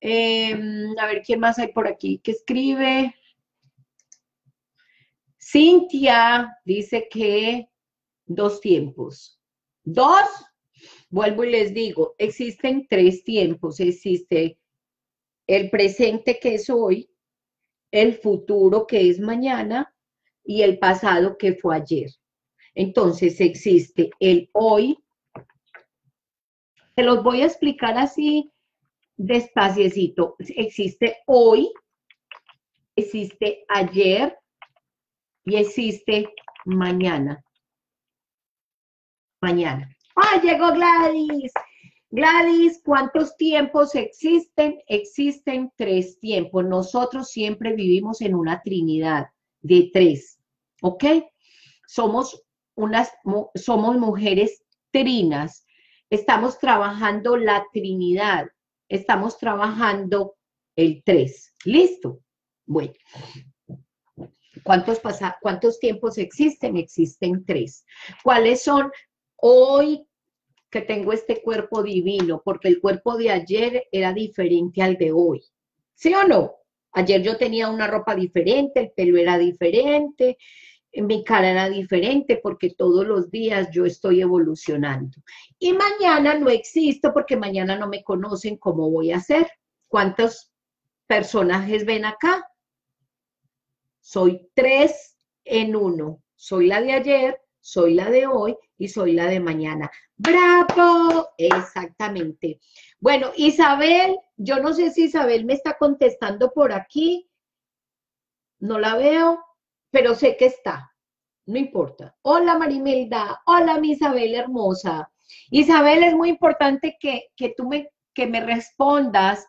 Eh, a ver, ¿quién más hay por aquí que escribe? Cintia dice que dos tiempos. ¿Dos? Vuelvo y les digo, existen tres tiempos. Existe el presente, que es hoy, el futuro, que es mañana, y el pasado, que fue ayer. Entonces existe el hoy. Se los voy a explicar así despaciecito. Existe hoy, existe ayer y existe mañana. Mañana. ¡Ah, llegó Gladys! Gladys, ¿cuántos tiempos existen? Existen tres tiempos. Nosotros siempre vivimos en una trinidad de tres, ¿ok? Somos Unas, somos mujeres trinas, estamos trabajando la trinidad, estamos trabajando el tres. ¿Listo? Bueno, ¿cuántos, pasa, cuántos tiempos existen? Existen tres. ¿Cuáles son? Hoy que tengo este cuerpo divino, porque el cuerpo de ayer era diferente al de hoy. ¿Sí o no? Ayer yo tenía una ropa diferente, el pelo era diferente, mi cara era diferente, porque todos los días yo estoy evolucionando. Y mañana no existo porque mañana no me conocen cómo voy a ser. ¿Cuántos personajes ven acá? Soy tres en uno. Soy la de ayer, soy la de hoy y soy la de mañana. ¡Bravo! Exactamente. Bueno, Isabel, yo no sé si Isabel me está contestando por aquí. No la veo, pero sé que está, no importa. Hola Marimelda, hola mi Isabel hermosa. Isabel, es muy importante que, que tú me, que me respondas,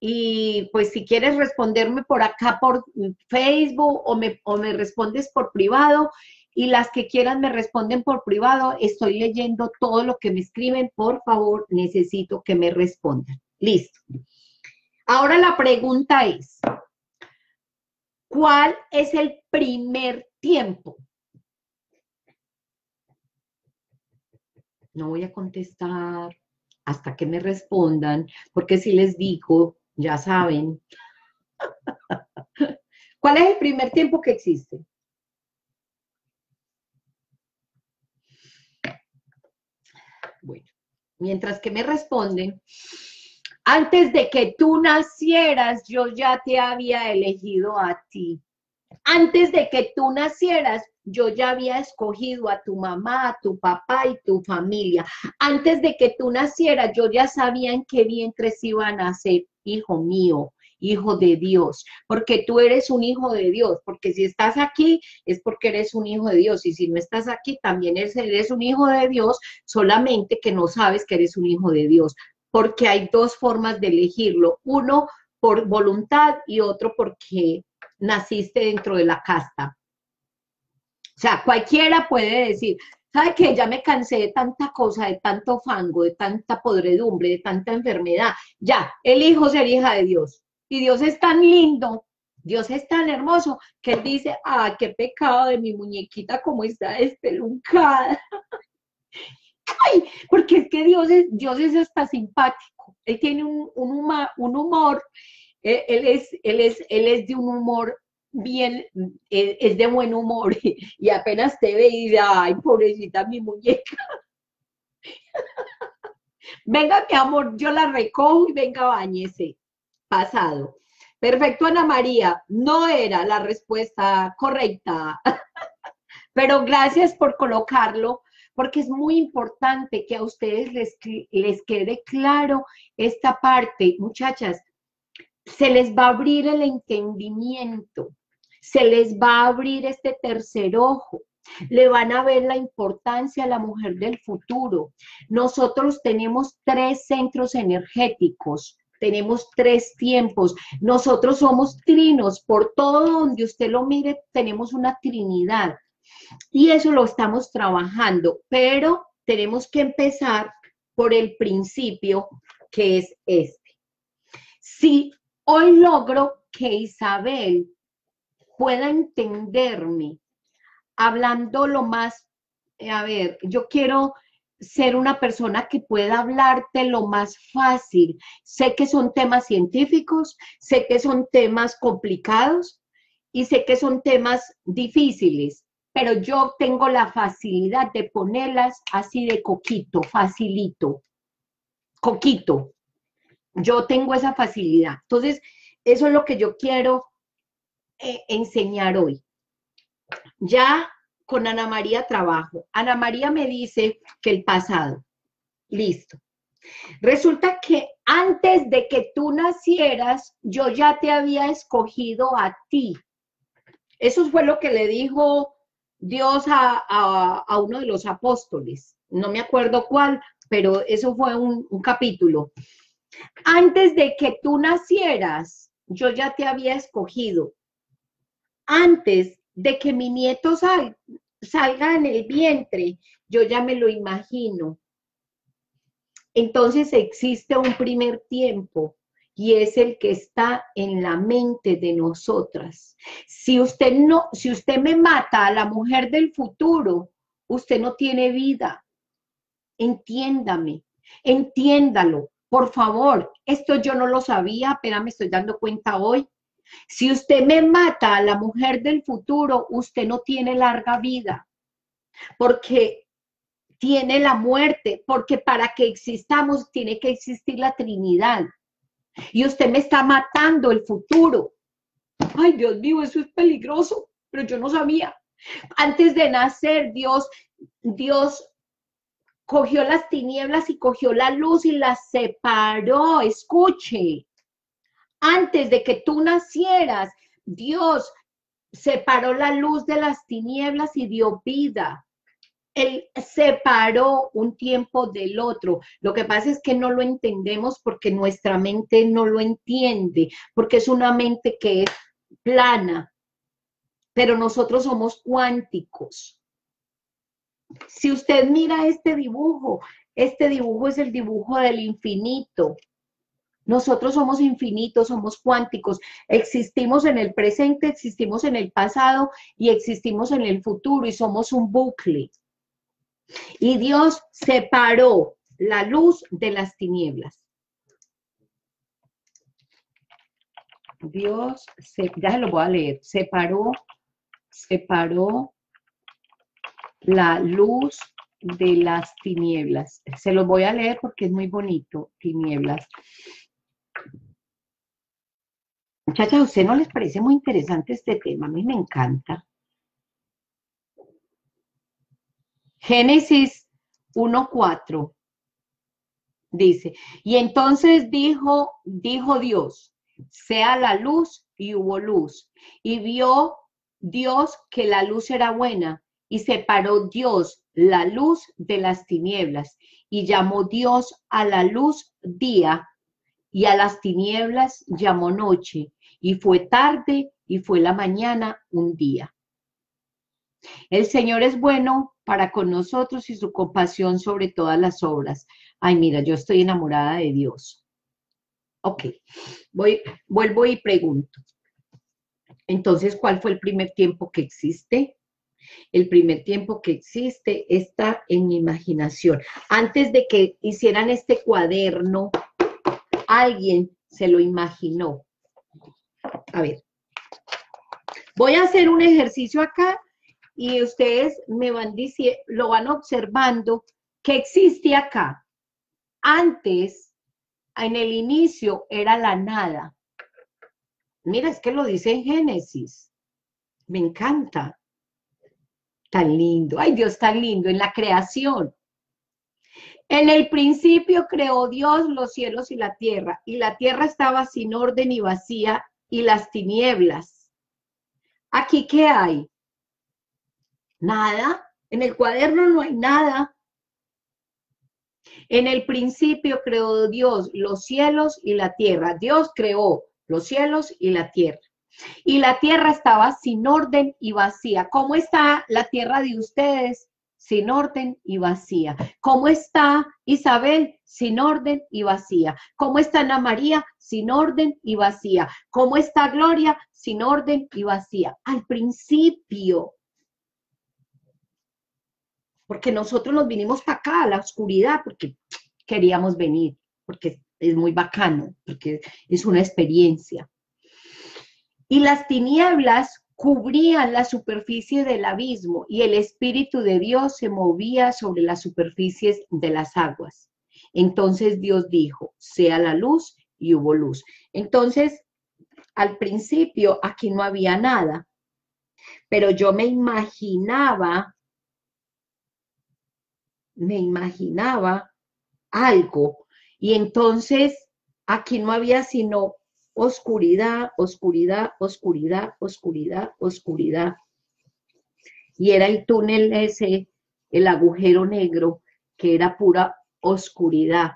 y pues si quieres responderme por acá por Facebook o me, o me respondes por privado, y las que quieran me responden por privado. Estoy leyendo todo lo que me escriben, por favor, necesito que me respondan. Listo. Ahora la pregunta es, ¿cuál es el primer tiempo? No voy a contestar hasta que me respondan, porque si les digo, ya saben. ¿Cuál es el primer tiempo que existe? Bueno, mientras que me responden, antes de que tú nacieras, yo ya te había elegido a ti. Antes de que tú nacieras, yo ya había escogido a tu mamá, a tu papá y tu familia. Antes de que tú nacieras, yo ya sabía en qué vientres iban a nacer, hijo mío, hijo de Dios, porque tú eres un hijo de Dios, porque si estás aquí es porque eres un hijo de Dios, y si no estás aquí también eres, eres un hijo de Dios, solamente que no sabes que eres un hijo de Dios, porque hay dos formas de elegirlo, uno por voluntad y otro porque naciste dentro de la casta. O sea, cualquiera puede decir, ¿sabe qué? Ya me cansé de tanta cosa, de tanto fango, de tanta podredumbre, de tanta enfermedad, ya, elijo ser hija de Dios. Y Dios es tan lindo, Dios es tan hermoso, que Él dice, ¡ah, qué pecado de mi muñequita como está espeluncada! ¡Ay! Porque es que Dios es, Dios es hasta simpático, Él tiene un, un, huma, un humor, él, él, es, él, es, él es de un humor bien, es, es de buen humor, y apenas te ve y dice, ¡ay, pobrecita mi muñeca! Venga, mi amor, yo la recojo y venga, báñese. Pasado. Perfecto, Ana María. No era la respuesta correcta, pero gracias por colocarlo, porque es muy importante que a ustedes les, les quede claro esta parte. Muchachas, se les va a abrir el entendimiento, se les va a abrir este tercer ojo. Le van a ver la importancia a la mujer del futuro. Nosotros tenemos tres centros energéticos. Tenemos tres tiempos, nosotros somos trinos, por todo donde usted lo mire tenemos una trinidad y eso lo estamos trabajando, pero tenemos que empezar por el principio que es este. Si hoy logro que Isabel pueda entenderme hablando lo más, a ver, yo quiero ser una persona que pueda hablarte lo más fácil. Sé que son temas científicos, sé que son temas complicados y sé que son temas difíciles, pero yo tengo la facilidad de ponerlas así de coquito, facilito, coquito. Yo tengo esa facilidad. Entonces, eso es lo que yo quiero eh, enseñar hoy. Ya con Ana María trabajo. Ana María me dice que el pasado. Listo. Resulta que antes de que tú nacieras, yo ya te había escogido a ti. Eso fue lo que le dijo Dios a, a, a uno de los apóstoles. No me acuerdo cuál, pero eso fue un, un capítulo. Antes de que tú nacieras, yo ya te había escogido. Antes de que mi nieto sal, salga en el vientre, yo ya me lo imagino. Entonces existe un primer tiempo y es el que está en la mente de nosotras. Si usted, no, si usted me mata a la mujer del futuro, usted no tiene vida. Entiéndame, entiéndalo, por favor. Esto yo no lo sabía, apenas me estoy dando cuenta hoy. Si usted me mata a la mujer del futuro, usted no tiene larga vida, porque tiene la muerte, porque para que existamos tiene que existir la Trinidad. Y usted me está matando el futuro. Ay, Dios mío, eso es peligroso, pero yo no sabía. Antes de nacer, Dios, Dios cogió las tinieblas y cogió la luz y las separó. Escuche. Antes de que tú nacieras, Dios separó la luz de las tinieblas y dio vida. Él separó un tiempo del otro. Lo que pasa es que no lo entendemos porque nuestra mente no lo entiende, porque es una mente que es plana. Pero nosotros somos cuánticos. Si usted mira este dibujo, este dibujo es el dibujo del infinito. Nosotros somos infinitos, somos cuánticos, existimos en el presente, existimos en el pasado y existimos en el futuro y somos un bucle. Y Dios separó la luz de las tinieblas. Dios, se, ya se lo voy a leer, separó, separó la luz de las tinieblas. Se los voy a leer porque es muy bonito, tinieblas. Muchachas, ¿a usted no les parece muy interesante este tema? A mí me encanta. Génesis uno cuatro dice, y entonces dijo, dijo Dios, sea la luz, y hubo luz. Y vio Dios que la luz era buena, y separó Dios la luz de las tinieblas, y llamó Dios a la luz día, y a las tinieblas llamó noche, y fue tarde, y fue la mañana un día. El Señor es bueno para con nosotros y su compasión sobre todas las obras. Ay, mira, yo estoy enamorada de Dios. Ok, voy, vuelvo y pregunto. Entonces, ¿cuál fue el primer tiempo que existe? El primer tiempo que existe está en mi imaginación. Antes de que hicieran este cuaderno, alguien se lo imaginó. A ver, voy a hacer un ejercicio acá y ustedes me van diciendo, lo van observando, que existe acá. Antes, en el inicio, era la nada. Mira, es que lo dice en Génesis. Me encanta. Tan lindo. Ay, Dios, tan lindo. En la creación. En el principio creó Dios los cielos y la tierra, y la tierra estaba sin orden y vacía, y las tinieblas. ¿Aquí qué hay? Nada. En el cuaderno no hay nada. En el principio creó Dios los cielos y la tierra. Dios creó los cielos y la tierra. Y la tierra estaba sin orden y vacía. ¿Cómo está la tierra de ustedes? Sin orden y vacía. ¿Cómo está Isabel? Sin orden y vacía. ¿Cómo está Ana María? Sin orden y vacía. ¿Cómo está Gloria? Sin orden y vacía. Al principio. Porque nosotros nos vinimos para acá, a la oscuridad, porque queríamos venir, porque es muy bacano, porque es una experiencia. Y las tinieblas cubrían la superficie del abismo, y el Espíritu de Dios se movía sobre las superficies de las aguas. Entonces Dios dijo, sea la luz, y hubo luz. Entonces, al principio aquí no había nada, pero yo me imaginaba, me imaginaba algo, y entonces aquí no había sino oscuridad, oscuridad, oscuridad, oscuridad, oscuridad. Y era el túnel ese, el agujero negro, que era pura oscuridad.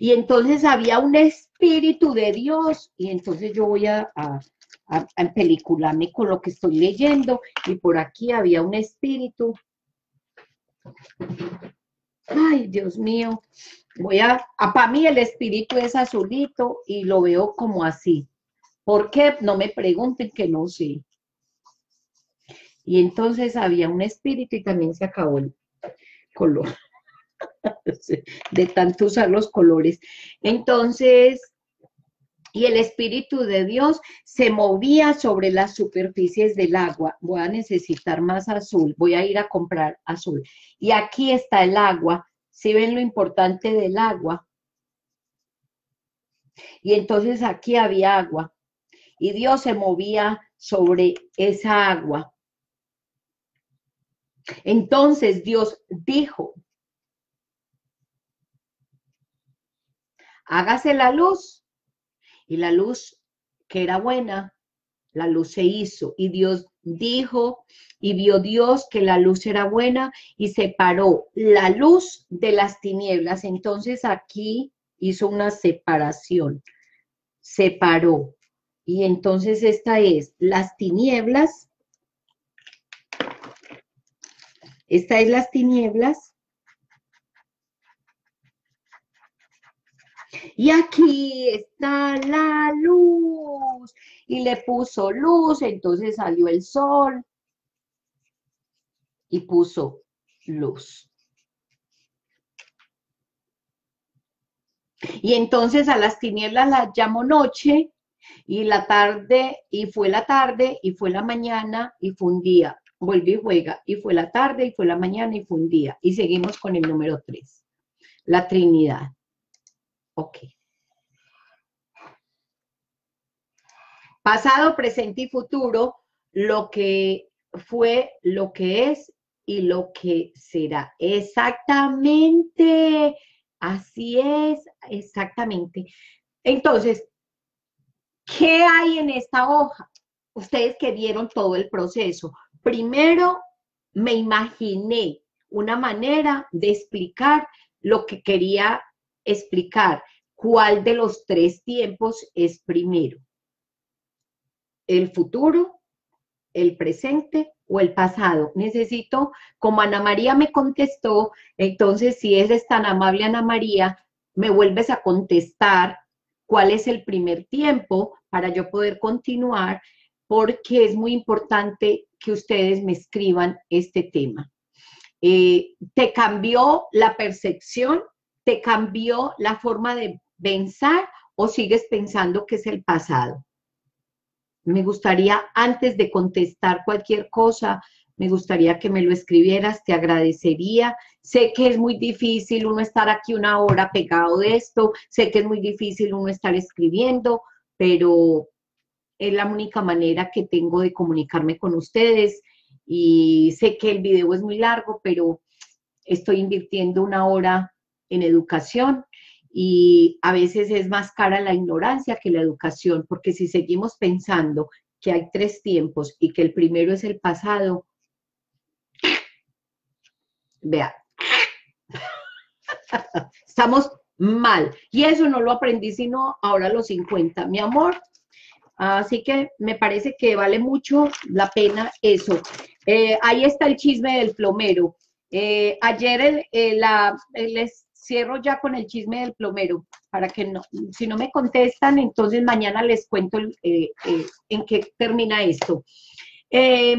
Y entonces había un espíritu de Dios, y entonces yo voy a, a, a, a pelicularme con lo que estoy leyendo, y por aquí había un espíritu. Ay, Dios mío, voy a, a para mí el espíritu es azulito y lo veo como así. ¿Por qué? No me pregunten, que no sé. Y entonces había un espíritu y también se acabó el color, de tanto usar los colores. Entonces, y el espíritu de Dios se movía sobre las superficies del agua. Voy a necesitar más azul, voy a ir a comprar azul. Y aquí está el agua. ¿Sí ven lo importante del agua? Y entonces aquí había agua. Y Dios se movía sobre esa agua. Entonces Dios dijo, hágase la luz. Y la luz, que era buena, la luz se hizo. Y Dios dijo, y vio Dios que la luz era buena, y separó la luz de las tinieblas. Entonces aquí hizo una separación. Separó. Y entonces esta es las tinieblas Esta es las tinieblas. Y aquí está la luz. Y le puso luz, entonces salió el sol. Y puso luz. Y entonces a las tinieblas las llamó noche, y la tarde, y fue la tarde, y fue la mañana, y fue un día. Vuelve y juega, y fue la tarde, y fue la mañana, y fue un día. Y seguimos con el número tres, la Trinidad. Ok. Pasado, presente y futuro, lo que fue, lo que es y lo que será. Exactamente. Así es, exactamente. Entonces, ¿qué hay en esta hoja? Ustedes que vieron todo el proceso. Primero, me imaginé una manera de explicar lo que quería explicar. ¿Cuál de los tres tiempos es primero? ¿El futuro, el presente o el pasado? Necesito, como Ana María me contestó, entonces si eres tan amable, Ana María, me vuelves a contestar cuál es el primer tiempo para yo poder continuar, porque es muy importante que ustedes me escriban este tema. Eh, ¿te cambió la percepción? ¿Te cambió la forma de pensar o sigues pensando que es el pasado? Me gustaría, antes de contestar cualquier cosa, me gustaría que me lo escribieras, te agradecería. Sé que es muy difícil uno estar aquí una hora pegado de esto, sé que es muy difícil uno estar escribiendo, pero es la única manera que tengo de comunicarme con ustedes. Y sé que el video es muy largo, pero estoy invirtiendo una hora en educación. Y a veces es más cara la ignorancia que la educación, porque si seguimos pensando que hay tres tiempos y que el primero es el pasado, vea, estamos mal. Y eso no lo aprendí sino ahora a los cincuenta, mi amor. Así que me parece que vale mucho la pena eso. Eh, ahí está el chisme del plomero. Eh, ayer el, el, la, el cierro ya con el chisme del plomero, para que no, si no me contestan, entonces mañana les cuento eh, eh, en qué termina esto. Eh,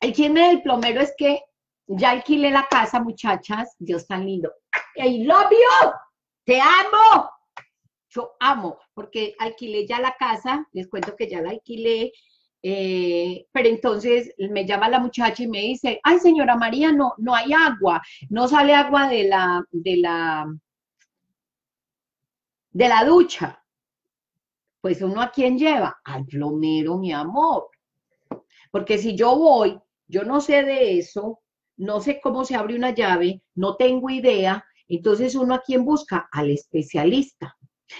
el chisme del plomero es que ya alquilé la casa, muchachas. Dios tan lindo. ¡I love you! ¡Te amo! Yo amo, porque alquilé ya la casa, les cuento que ya la alquilé, eh, pero entonces me llama la muchacha y me dice, ay, señora María, no, no hay agua, no sale agua de la, de la, de la ducha. Pues uno ¿a quién lleva? Al plomero, mi amor, porque si yo voy, yo no sé de eso, no sé cómo se abre una llave, no tengo idea, entonces uno ¿a quién busca? Al especialista.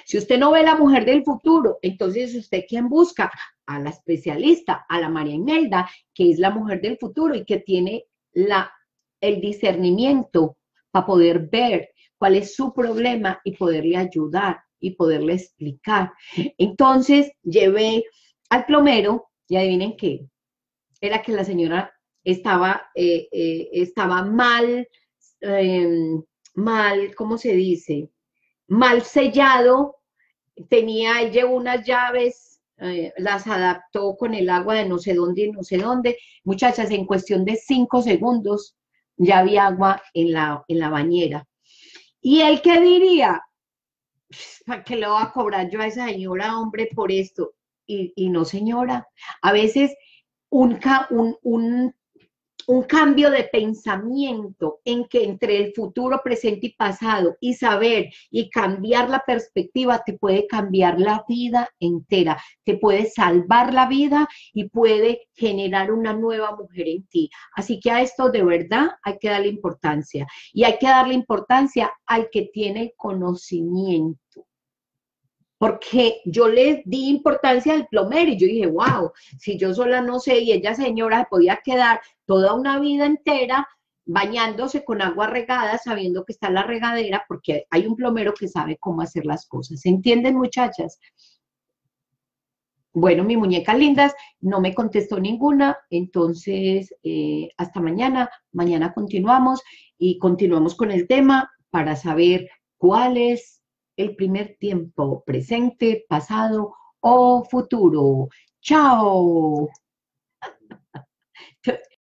Si usted no ve la mujer del futuro, entonces usted ¿quién busca? A la especialista, a la Maria Imelda, que es la mujer del futuro y que tiene la, el discernimiento para poder ver cuál es su problema y poderle ayudar y poderle explicar. Entonces llevé al plomero y adivinen qué, era que la señora estaba, eh, eh, estaba mal, eh, mal, ¿cómo se dice?, mal sellado, tenía, ella unas llaves, eh, las adaptó con el agua de no sé dónde y no sé dónde. Muchachas, en cuestión de cinco segundos ya había agua en la, en la bañera. ¿Y él qué diría? ¿Para qué le voy a cobrar yo a esa señora, hombre, por esto? Y, y no, señora. A veces un, un, un, un cambio de pensamiento en que entre el futuro, presente y pasado y saber y cambiar la perspectiva te puede cambiar la vida entera, te puede salvar la vida y puede generar una nueva mujer en ti. Así que a esto de verdad hay que darle importancia y hay que darle importancia al que tiene el conocimiento. Porque yo le di importancia al plomero y yo dije, wow, si yo sola no sé, y ella señora se podía quedar toda una vida entera bañándose con agua regada, sabiendo que está la regadera, porque hay un plomero que sabe cómo hacer las cosas. ¿Entienden, muchachas? Bueno, mis muñecas lindas, no me contestó ninguna, entonces eh, hasta mañana. Mañana continuamos y continuamos con el tema para saber cuál es el primer tiempo, presente, pasado o futuro. ¡Chao!